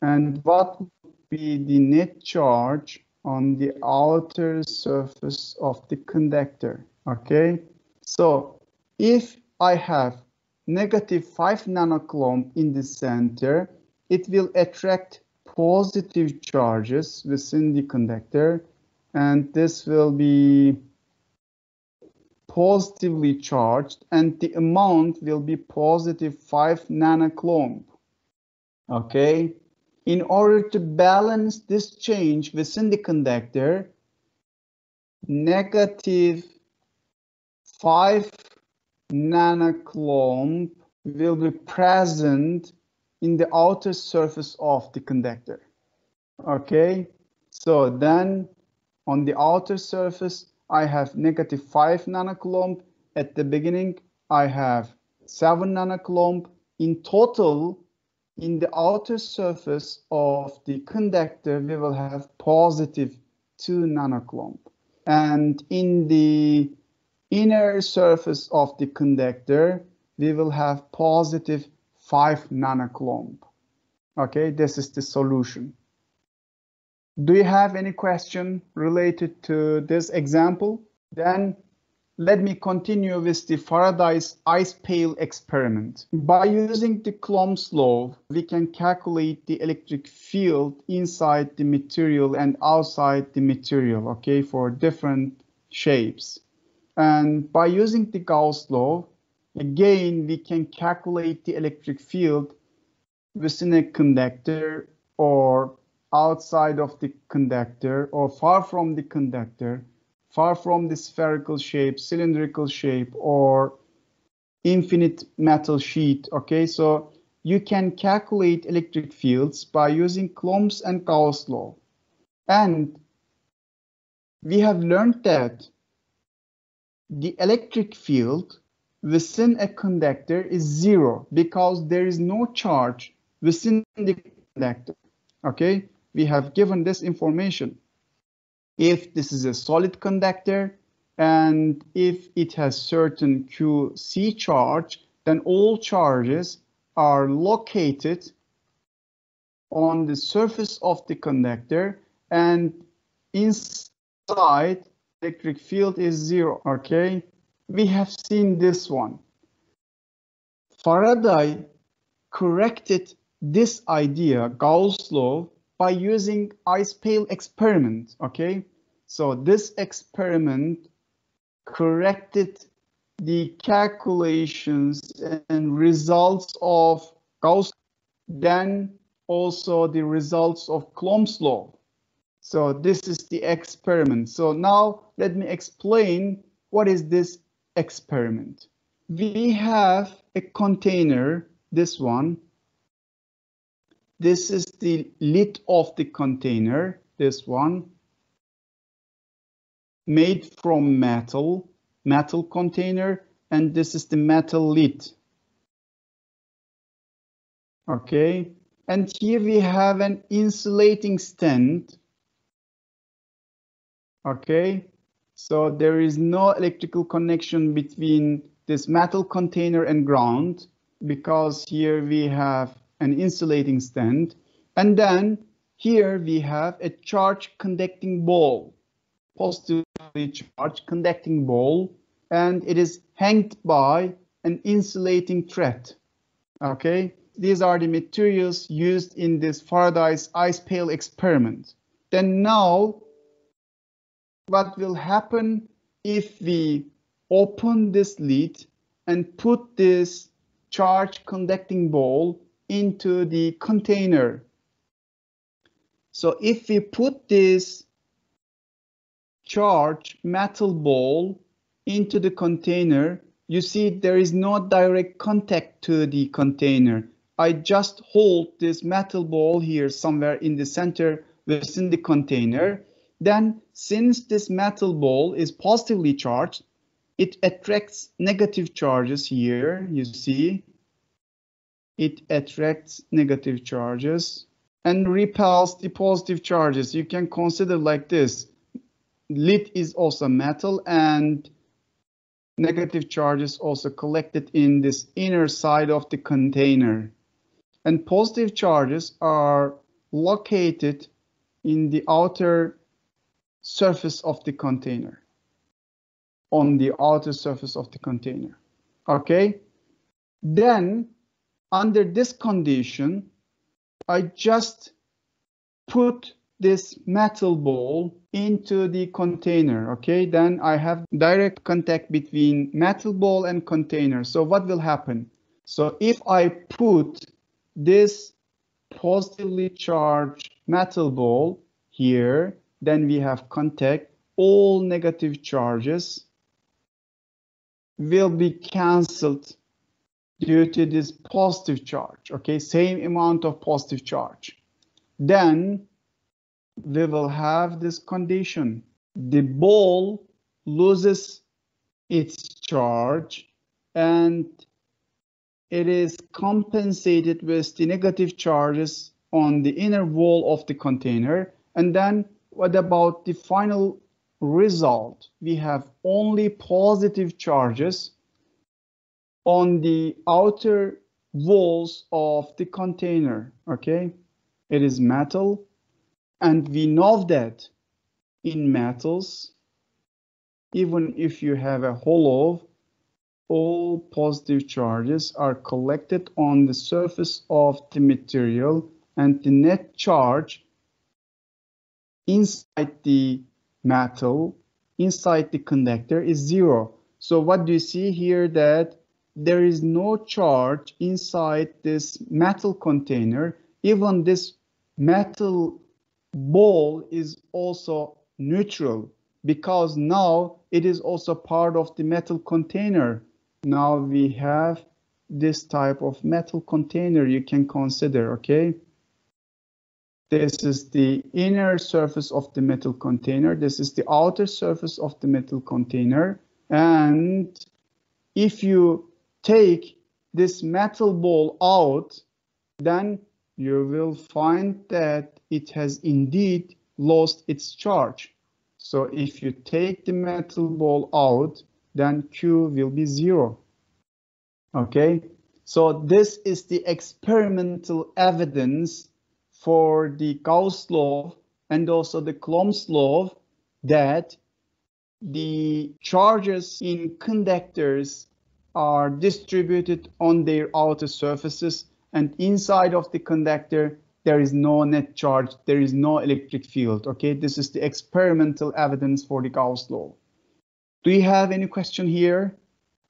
and what would be the net charge on the outer surface of the conductor? Okay, so if I have negative 5 nanocoulomb in the center, it will attract positive charges within the conductor, and this will be positively charged, and the amount will be positive 5 nanocoulomb. Okay, in order to balance this change within the conductor, negative 5 nanocoulomb will be present in the outer surface of the conductor. Okay, so then on the outer surface, I have negative 5 nanocoulomb. At the beginning, I have 7 nanocoulomb. In total, in the outer surface of the conductor, we will have positive 2 nanocoulomb. And in the inner surface of the conductor, we will have positive 5 nanocoulomb. Okay, this is the solution. Do you have any question related to this example? Then let me continue with the Faraday's icepail experiment. By using the Coulomb's law, we can calculate the electric field inside the material and outside the material, okay, for different shapes. And by using the Gauss's law, again, we can calculate the electric field within a conductor or outside of the conductor or far from the conductor, far from the spherical shape, cylindrical shape, or infinite metal sheet. Okay, so you can calculate electric fields by using Coulomb's and Gauss's law. And we have learned that the electric field within a conductor is zero because there is no charge within the conductor. Okay, we have given this information. If this is a solid conductor and if it has certain QC charge, then all charges are located on the surface of the conductor, and inside electric field is zero. Okay, we have seen this one. Faraday corrected this idea, Gauss's law, by using icepail experiment. Okay, so this experiment corrected the calculations and results of Gauss, then also the results of Coulomb's law. So this is the experiment. So now let me explain what is this experiment. We have a container, this one. This is the lid of the container, this one. Made from metal container, and this is the metal lid. Okay, and here we have an insulating stand. Okay, so there is no electrical connection between this metal container and ground, because here we have an insulating stand, and then here we have a charge conducting ball, positively charged conducting ball, and it is hanged by an insulating thread. Okay, these are the materials used in this Faraday's icepail experiment. Then now, what will happen if we open this lid and put this charge conducting ball into the container? So if we put this charge metal ball into the container, you see there is no direct contact to the container. I just hold this metal ball here somewhere in the center within the container. Then, since this metal ball is positively charged, it attracts negative charges here, you see. It attracts negative charges and repels the positive charges. You can consider like this. Lid is also metal, and negative charges also collected in this inner side of the container. And positive charges are located in the outer surface of the container, on the outer surface of the container. Okay, then under this condition, I just put this metal ball into the container. Okay, then I have direct contact between metal ball and container. So what will happen? So if I put this positively charged metal ball here, then we have contact. All negative charges will be cancelled due to this positive charge. Okay, same amount of positive charge. Then we will have this condition. The ball loses its charge and it is compensated with the negative charges on the inner wall of the container. And then what about the final result? We have only positive charges on the outer walls of the container. Okay, it is metal, and we know that in metals, even if you have a hollow, all positive charges are collected on the surface of the material, and the net charge inside the metal, inside the conductor, is zero. So what do you see here? That there is no charge inside this metal container. Even this metal ball is also neutral, because now it is also part of the metal container. Now we have this type of metal container you can consider, okay? This is the inner surface of the metal container. This is the outer surface of the metal container. And if you take this metal ball out, then you will find that it has indeed lost its charge. So if you take the metal ball out, then Q will be zero. Okay, so this is the experimental evidence for the Gauss's law and also the Coulomb's law, that the charges in conductors are distributed on their outer surfaces, and inside of the conductor there is no net charge, there is no electric field. Okay, this is the experimental evidence for the Gauss's law. Do you have any question here?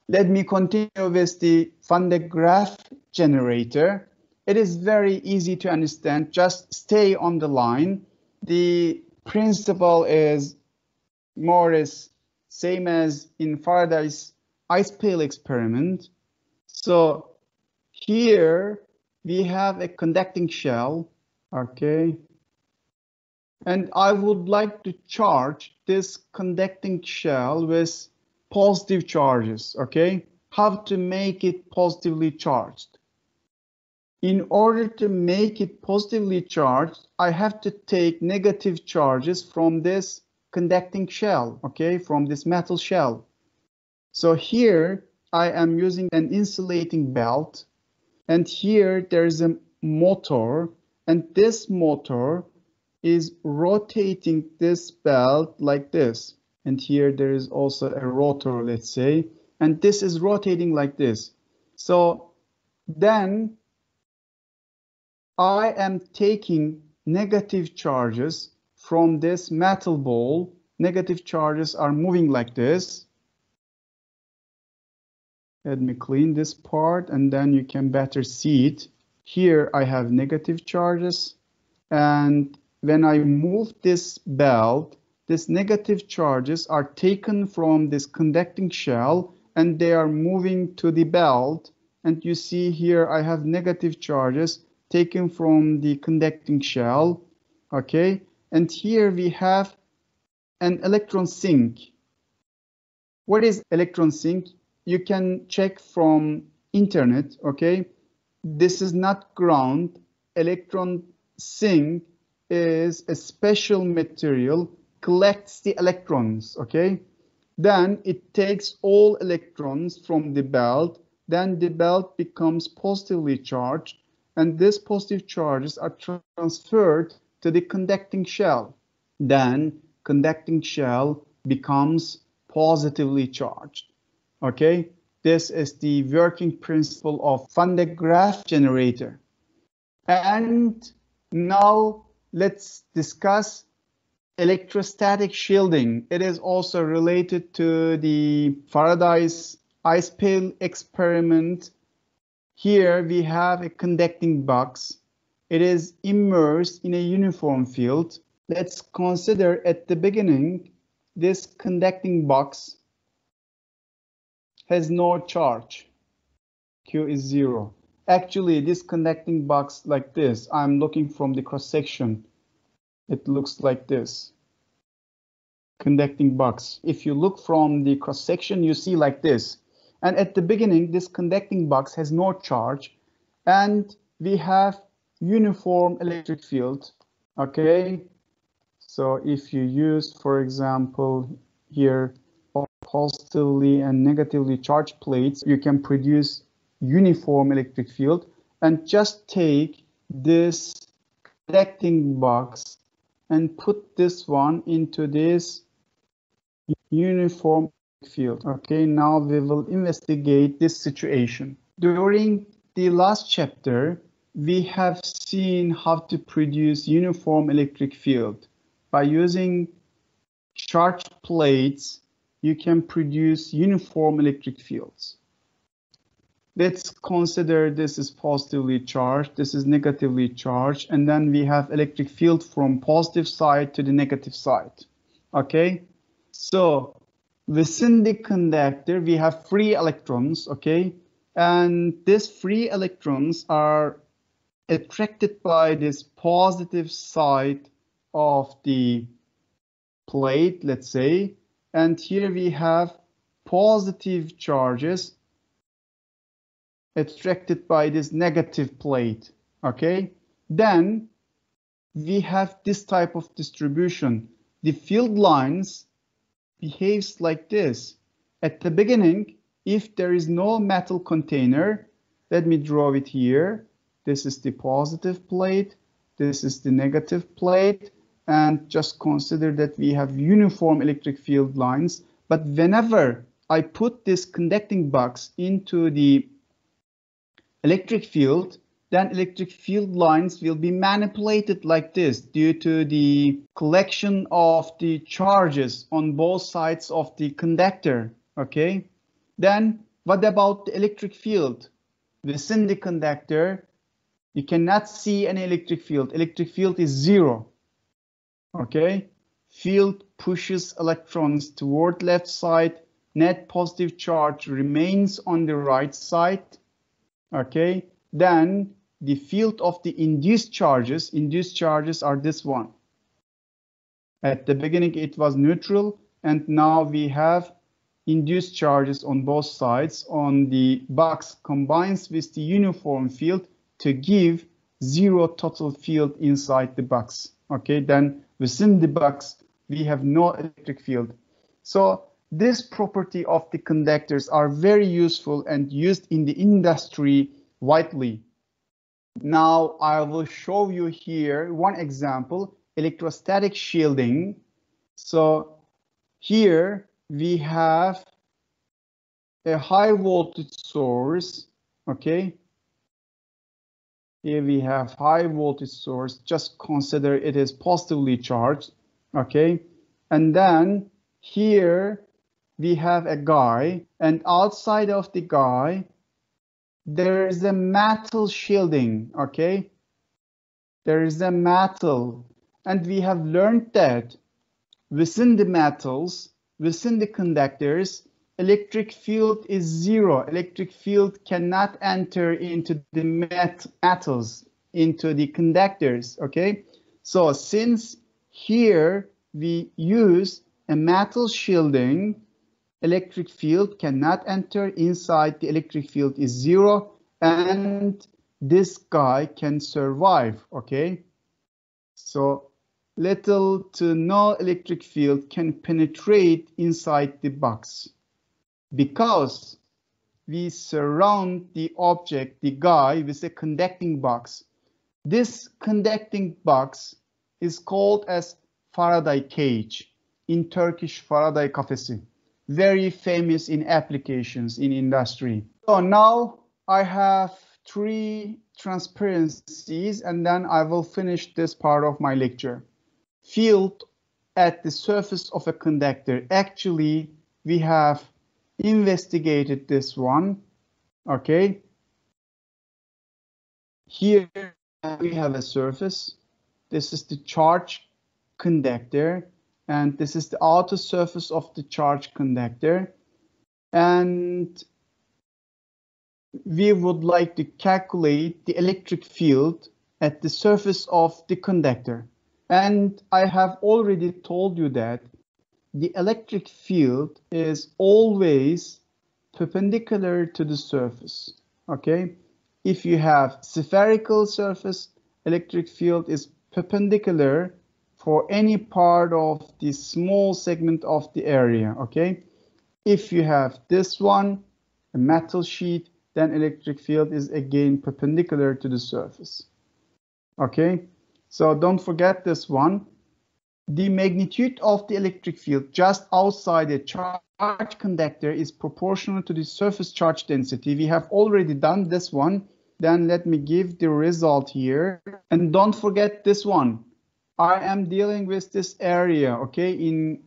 Let me continue with the Van de Graaff generator. It is very easy to understand. Just stay on the line. The principle is more or less same as in Faraday's icepail experiment. So here we have a conducting shell, okay? And I would like to charge this conducting shell with positive charges, okay? How to make it positively charged? In order to make it positively charged, I have to take negative charges from this conducting shell, okay, from this metal shell. So here I am using an insulating belt, and here there is a motor, and this motor is rotating this belt like this. And here there is also a rotor, let's say, and this is rotating like this. So then I am taking negative charges from this metal ball. Negative charges are moving like this. Let me clean this part and then you can better see it. Here I have negative charges, and when I move this belt, these negative charges are taken from this conducting shell and they are moving to the belt. And you see here I have negative charges taken from the conducting shell, okay? And here we have an electron sink. What is electron sink? You can check from internet, okay? This is not ground. Electron sink is a special material, collects the electrons, okay? Then it takes all electrons from the belt, then the belt becomes positively charged, and these positive charges are transferred to the conducting shell. Then conducting shell becomes positively charged. Okay, this is the working principle of Van de Graaff generator. And now let's discuss electrostatic shielding. It is also related to the Faraday's icepail experiment. Here we have a conducting box. It is immersed in a uniform field. Let's consider at the beginning this conducting box has no charge. Q is zero. Actually, this conducting box like this, I'm looking from the cross section. It looks like this. Conducting box. If you look from the cross section, you see like this. And at the beginning, this conducting box has no charge. And we have uniform electric field. Okay. So if you use, for example, here, positively and negatively charged plates, you can produce uniform electric field. And just take this conducting box and put this one into this uniform field. Okay, now we will investigate this situation. During the last chapter, we have seen how to produce uniform electric field. By using charged plates, you can produce uniform electric fields. Let's consider this is positively charged, this is negatively charged, and then we have electric field from positive side to the negative side. Okay, so within the conductor we have free electrons, okay, and these free electrons are attracted by this positive side of the plate, let's say. And here we have positive charges attracted by this negative plate, okay? Then we have this type of distribution. The field lines behaves like this. At the beginning, if there is no metal container, let me draw it here. This is the positive plate, this is the negative plate, and just consider that we have uniform electric field lines. But whenever I put this conducting box into the electric field, then electric field lines will be manipulated like this due to the collection of the charges on both sides of the conductor, okay? Then what about the electric field? Within the conductor, you cannot see an electric field is zero. Okay, Field pushes electrons toward left side. Net positive charge remains on the right side. Okay, then the field of the induced charges are this one. At the beginning, it was neutral, and now we have induced charges on both sides on the box combines with the uniform field to give zero total field inside the box. Okay, then within the box, we have no electric field. So this property of the conductors are very useful and used in the industry widely. Now I will show you here one example, electrostatic shielding. So here we have a high voltage source, okay? Here we have high voltage source, just consider it is positively charged, okay? And then here we have a guy, and outside of the guy, there is a metal shielding, okay? There is a metal, and we have learned that within the metals, within the conductors, electric field is zero. Electric field cannot enter into the metals, into the conductors, okay? So since here we use a metal shielding, electric field cannot enter inside, the electric field is zero, and this guy can survive, okay? So little to no electric field can penetrate inside the box because we surround the object, the guy, with a conducting box. This conducting box is called as Faraday cage, in Turkish Faraday kafesi, very famous in applications in industry. So now I have three transparencies and then I will finish this part of my lecture. Field at the surface of a conductor. Actually, we have investigated this one, okay? Here we have a surface. This is the charge conductor, and this is the outer surface of the charge conductor. And we would like to calculate the electric field at the surface of the conductor. And I have already told you that the electric field is always perpendicular to the surface, okay? If you have spherical surface, electric field is perpendicular for any part of the small segment of the area, okay? If you have this one, a metal sheet, then electric field is again perpendicular to the surface, okay? So don't forget this one. The magnitude of the electric field just outside the charge conductor is proportional to the surface charge density. We have already done this one. Then let me give the result here. And don't forget this one. I am dealing with this area, okay, in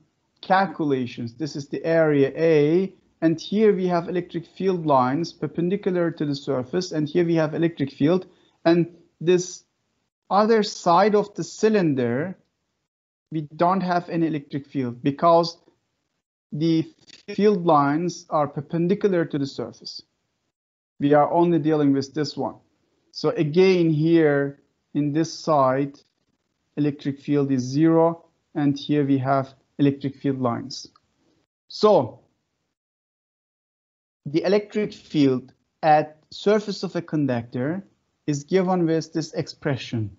calculations. This is the area A. And here we have electric field lines perpendicular to the surface. And here we have electric field. And this other side of the cylinder, we don't have any electric field because the field lines are perpendicular to the surface. We are only dealing with this one. So again, here in this side, electric field is zero, and here we have electric field lines. So the electric field at surface of a conductor is given with this expression,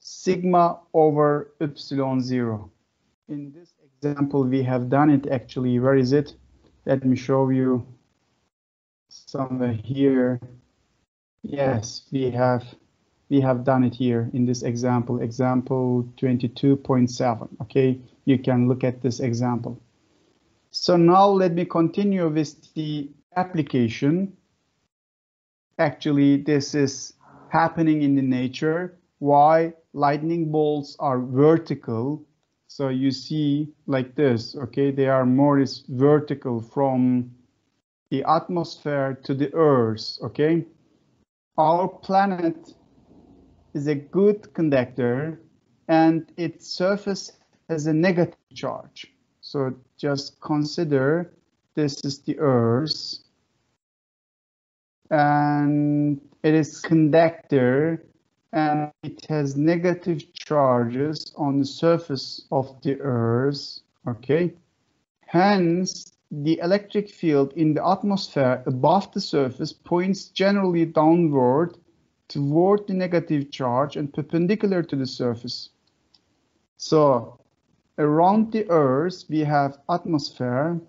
sigma over epsilon zero. In this example, we have done it actually. Where is it? Let me show you somewhere here. Yes, we have done it here in this example, example 22.7. Okay, you can look at this example. So now let me continue with the application. Actually, this is happening in the nature. Why lightning bolts are vertical? So you see like this, okay? They are more vertical from the atmosphere to the Earth, okay? Our planet is a good conductor and its surface has a negative charge. So just consider this is the Earth and it is conductor and it has negative charges on the surface of the Earth, okay? Hence, the electric field in the atmosphere above the surface points generally downward toward the negative charge and perpendicular to the surface. So around the Earth we have atmosphere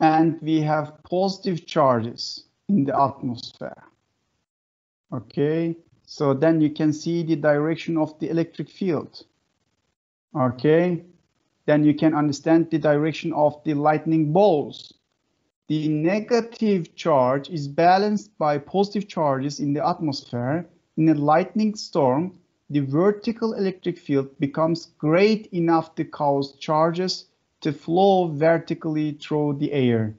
and we have positive charges in the atmosphere. Okay, so then you can see the direction of the electric field. Okay, then you can understand the direction of the lightning bolts. The negative charge is balanced by positive charges in the atmosphere. In a lightning storm, the vertical electric field becomes great enough to cause charges to flow vertically through the air.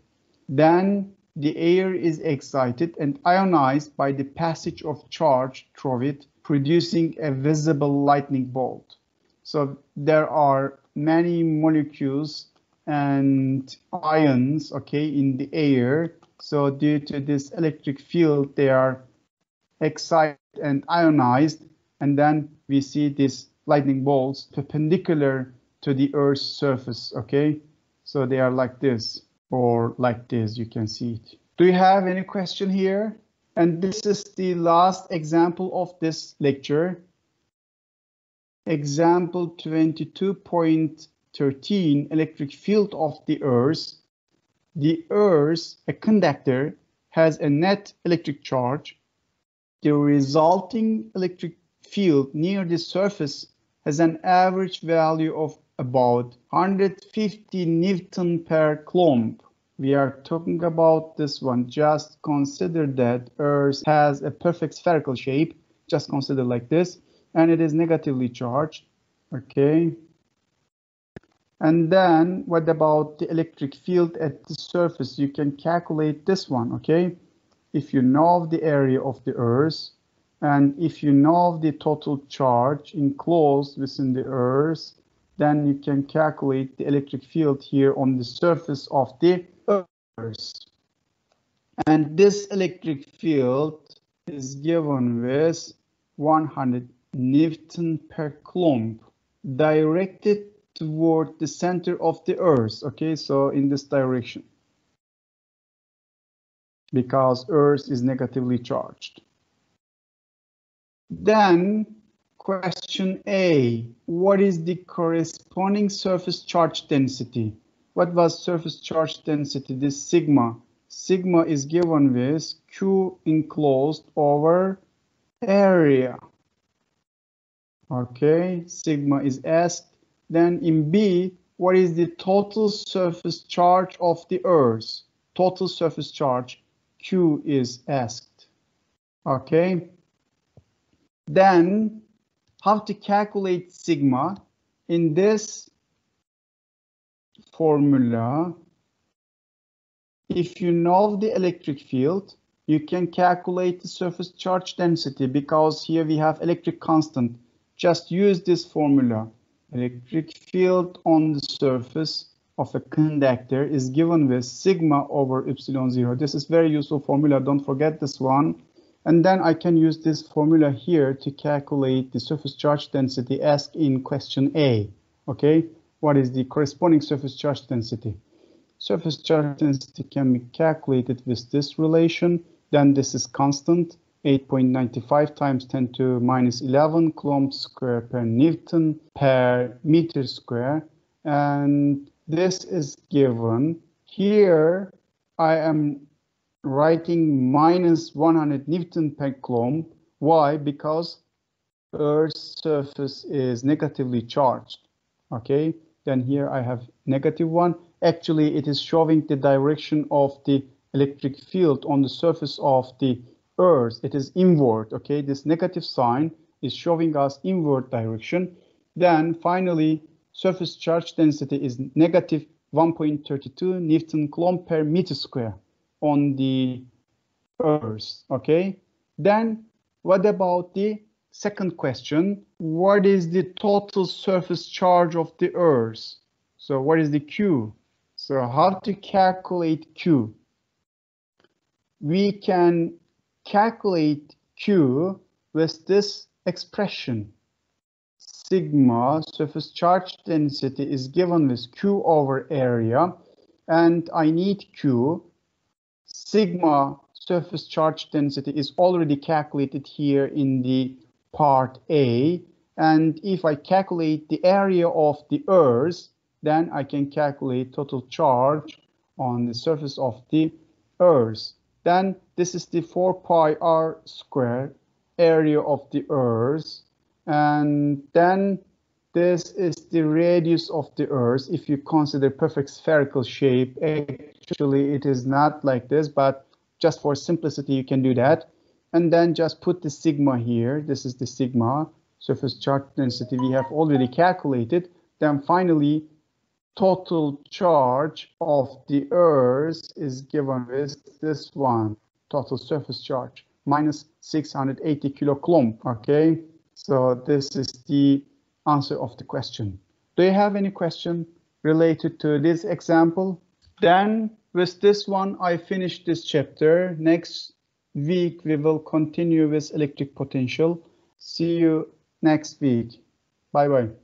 Then the air is excited and ionized by the passage of charge through it, producing a visible lightning bolt. So there are many molecules and ions, okay, in the air. So due to this electric field, they are excited and ionized. And then we see these lightning bolts perpendicular to the Earth's surface, okay? So they are like this or like this, you can see it. Do you have any question here? And this is the last example of this lecture. Example 22.13, electric field of the Earth. The Earth, a conductor, has a net electric charge. The resulting electric field near the surface has an average value of about 150 Newton per Coulomb. We are talking about this one. Just consider that Earth has a perfect spherical shape. Just consider like this, and it is negatively charged. Okay. And then what about the electric field at the surface? You can calculate this one, okay? If you know the area of the Earth, and if you know the total charge enclosed within the Earth, then you can calculate the electric field here on the surface of the Earth. And this electric field is given with 100 Newton per Coulomb, directed toward the center of the Earth, okay, so in this direction, because Earth is negatively charged. Then question A, what is the corresponding surface charge density? What was surface charge density? This sigma. Sigma is given with Q enclosed over area. Okay, sigma is asked. Then in B, what is the total surface charge of the Earth? Total surface charge, Q is asked. Okay. Then how to calculate sigma? In this formula, if you know the electric field, you can calculate the surface charge density, because here we have electric constant. Just use this formula. Electric field on the surface of a conductor is given with sigma over epsilon zero. This is very useful formula. Don't forget this one. And then I can use this formula here to calculate the surface charge density asked in question A. Okay, what is the corresponding surface charge density? Surface charge density can be calculated with this relation. Then this is constant, 8.95 times 10 to minus 11 Coulomb square per Newton per meter square. And this is given here. I am writing minus 100 Newton per Coulomb. Why? Because Earth's surface is negatively charged. Okay, then here I have negative one. Actually, it is showing the direction of the electric field on the surface of the Earth. It is inward. Okay, this negative sign is showing us inward direction. Then finally, surface charge density is negative 1.32 Newton Coulomb per meter square on the Earth, okay? Then what about the second question? what is the total surface charge of the Earth? So what is the Q? So how to calculate Q? We can calculate Q with this expression. Sigma surface charge density is given with Q over area, and I need Q. Sigma surface charge density is already calculated here in the part A, and if I calculate the area of the Earth, then I can calculate total charge on the surface of the Earth. Then this is the 4 pi r squared area of the Earth, and then this is the radius of the Earth. If you consider perfect spherical shape, actually it is not like this, but just for simplicity you can do that. And then just put the sigma here. This is the sigma surface charge density we have already calculated. Then finally, total charge of the Earth is given with this one, total surface charge, minus 680 kilocoulomb. Okay, so this is the answer of the question. Do you have any question related to this example? Then with this one, I finished this chapter. Next week, we will continue with electric potential. See you next week. Bye-bye.